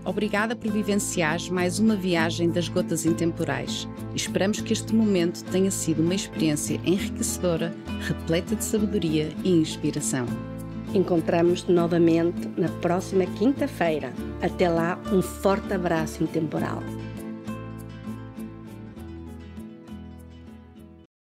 Obrigada por vivenciares mais uma viagem das gotas intemporais. Esperamos que este momento tenha sido uma experiência enriquecedora, repleta de sabedoria e inspiração. Encontramos-te novamente na próxima quinta-feira. Até lá, um forte abraço intemporal.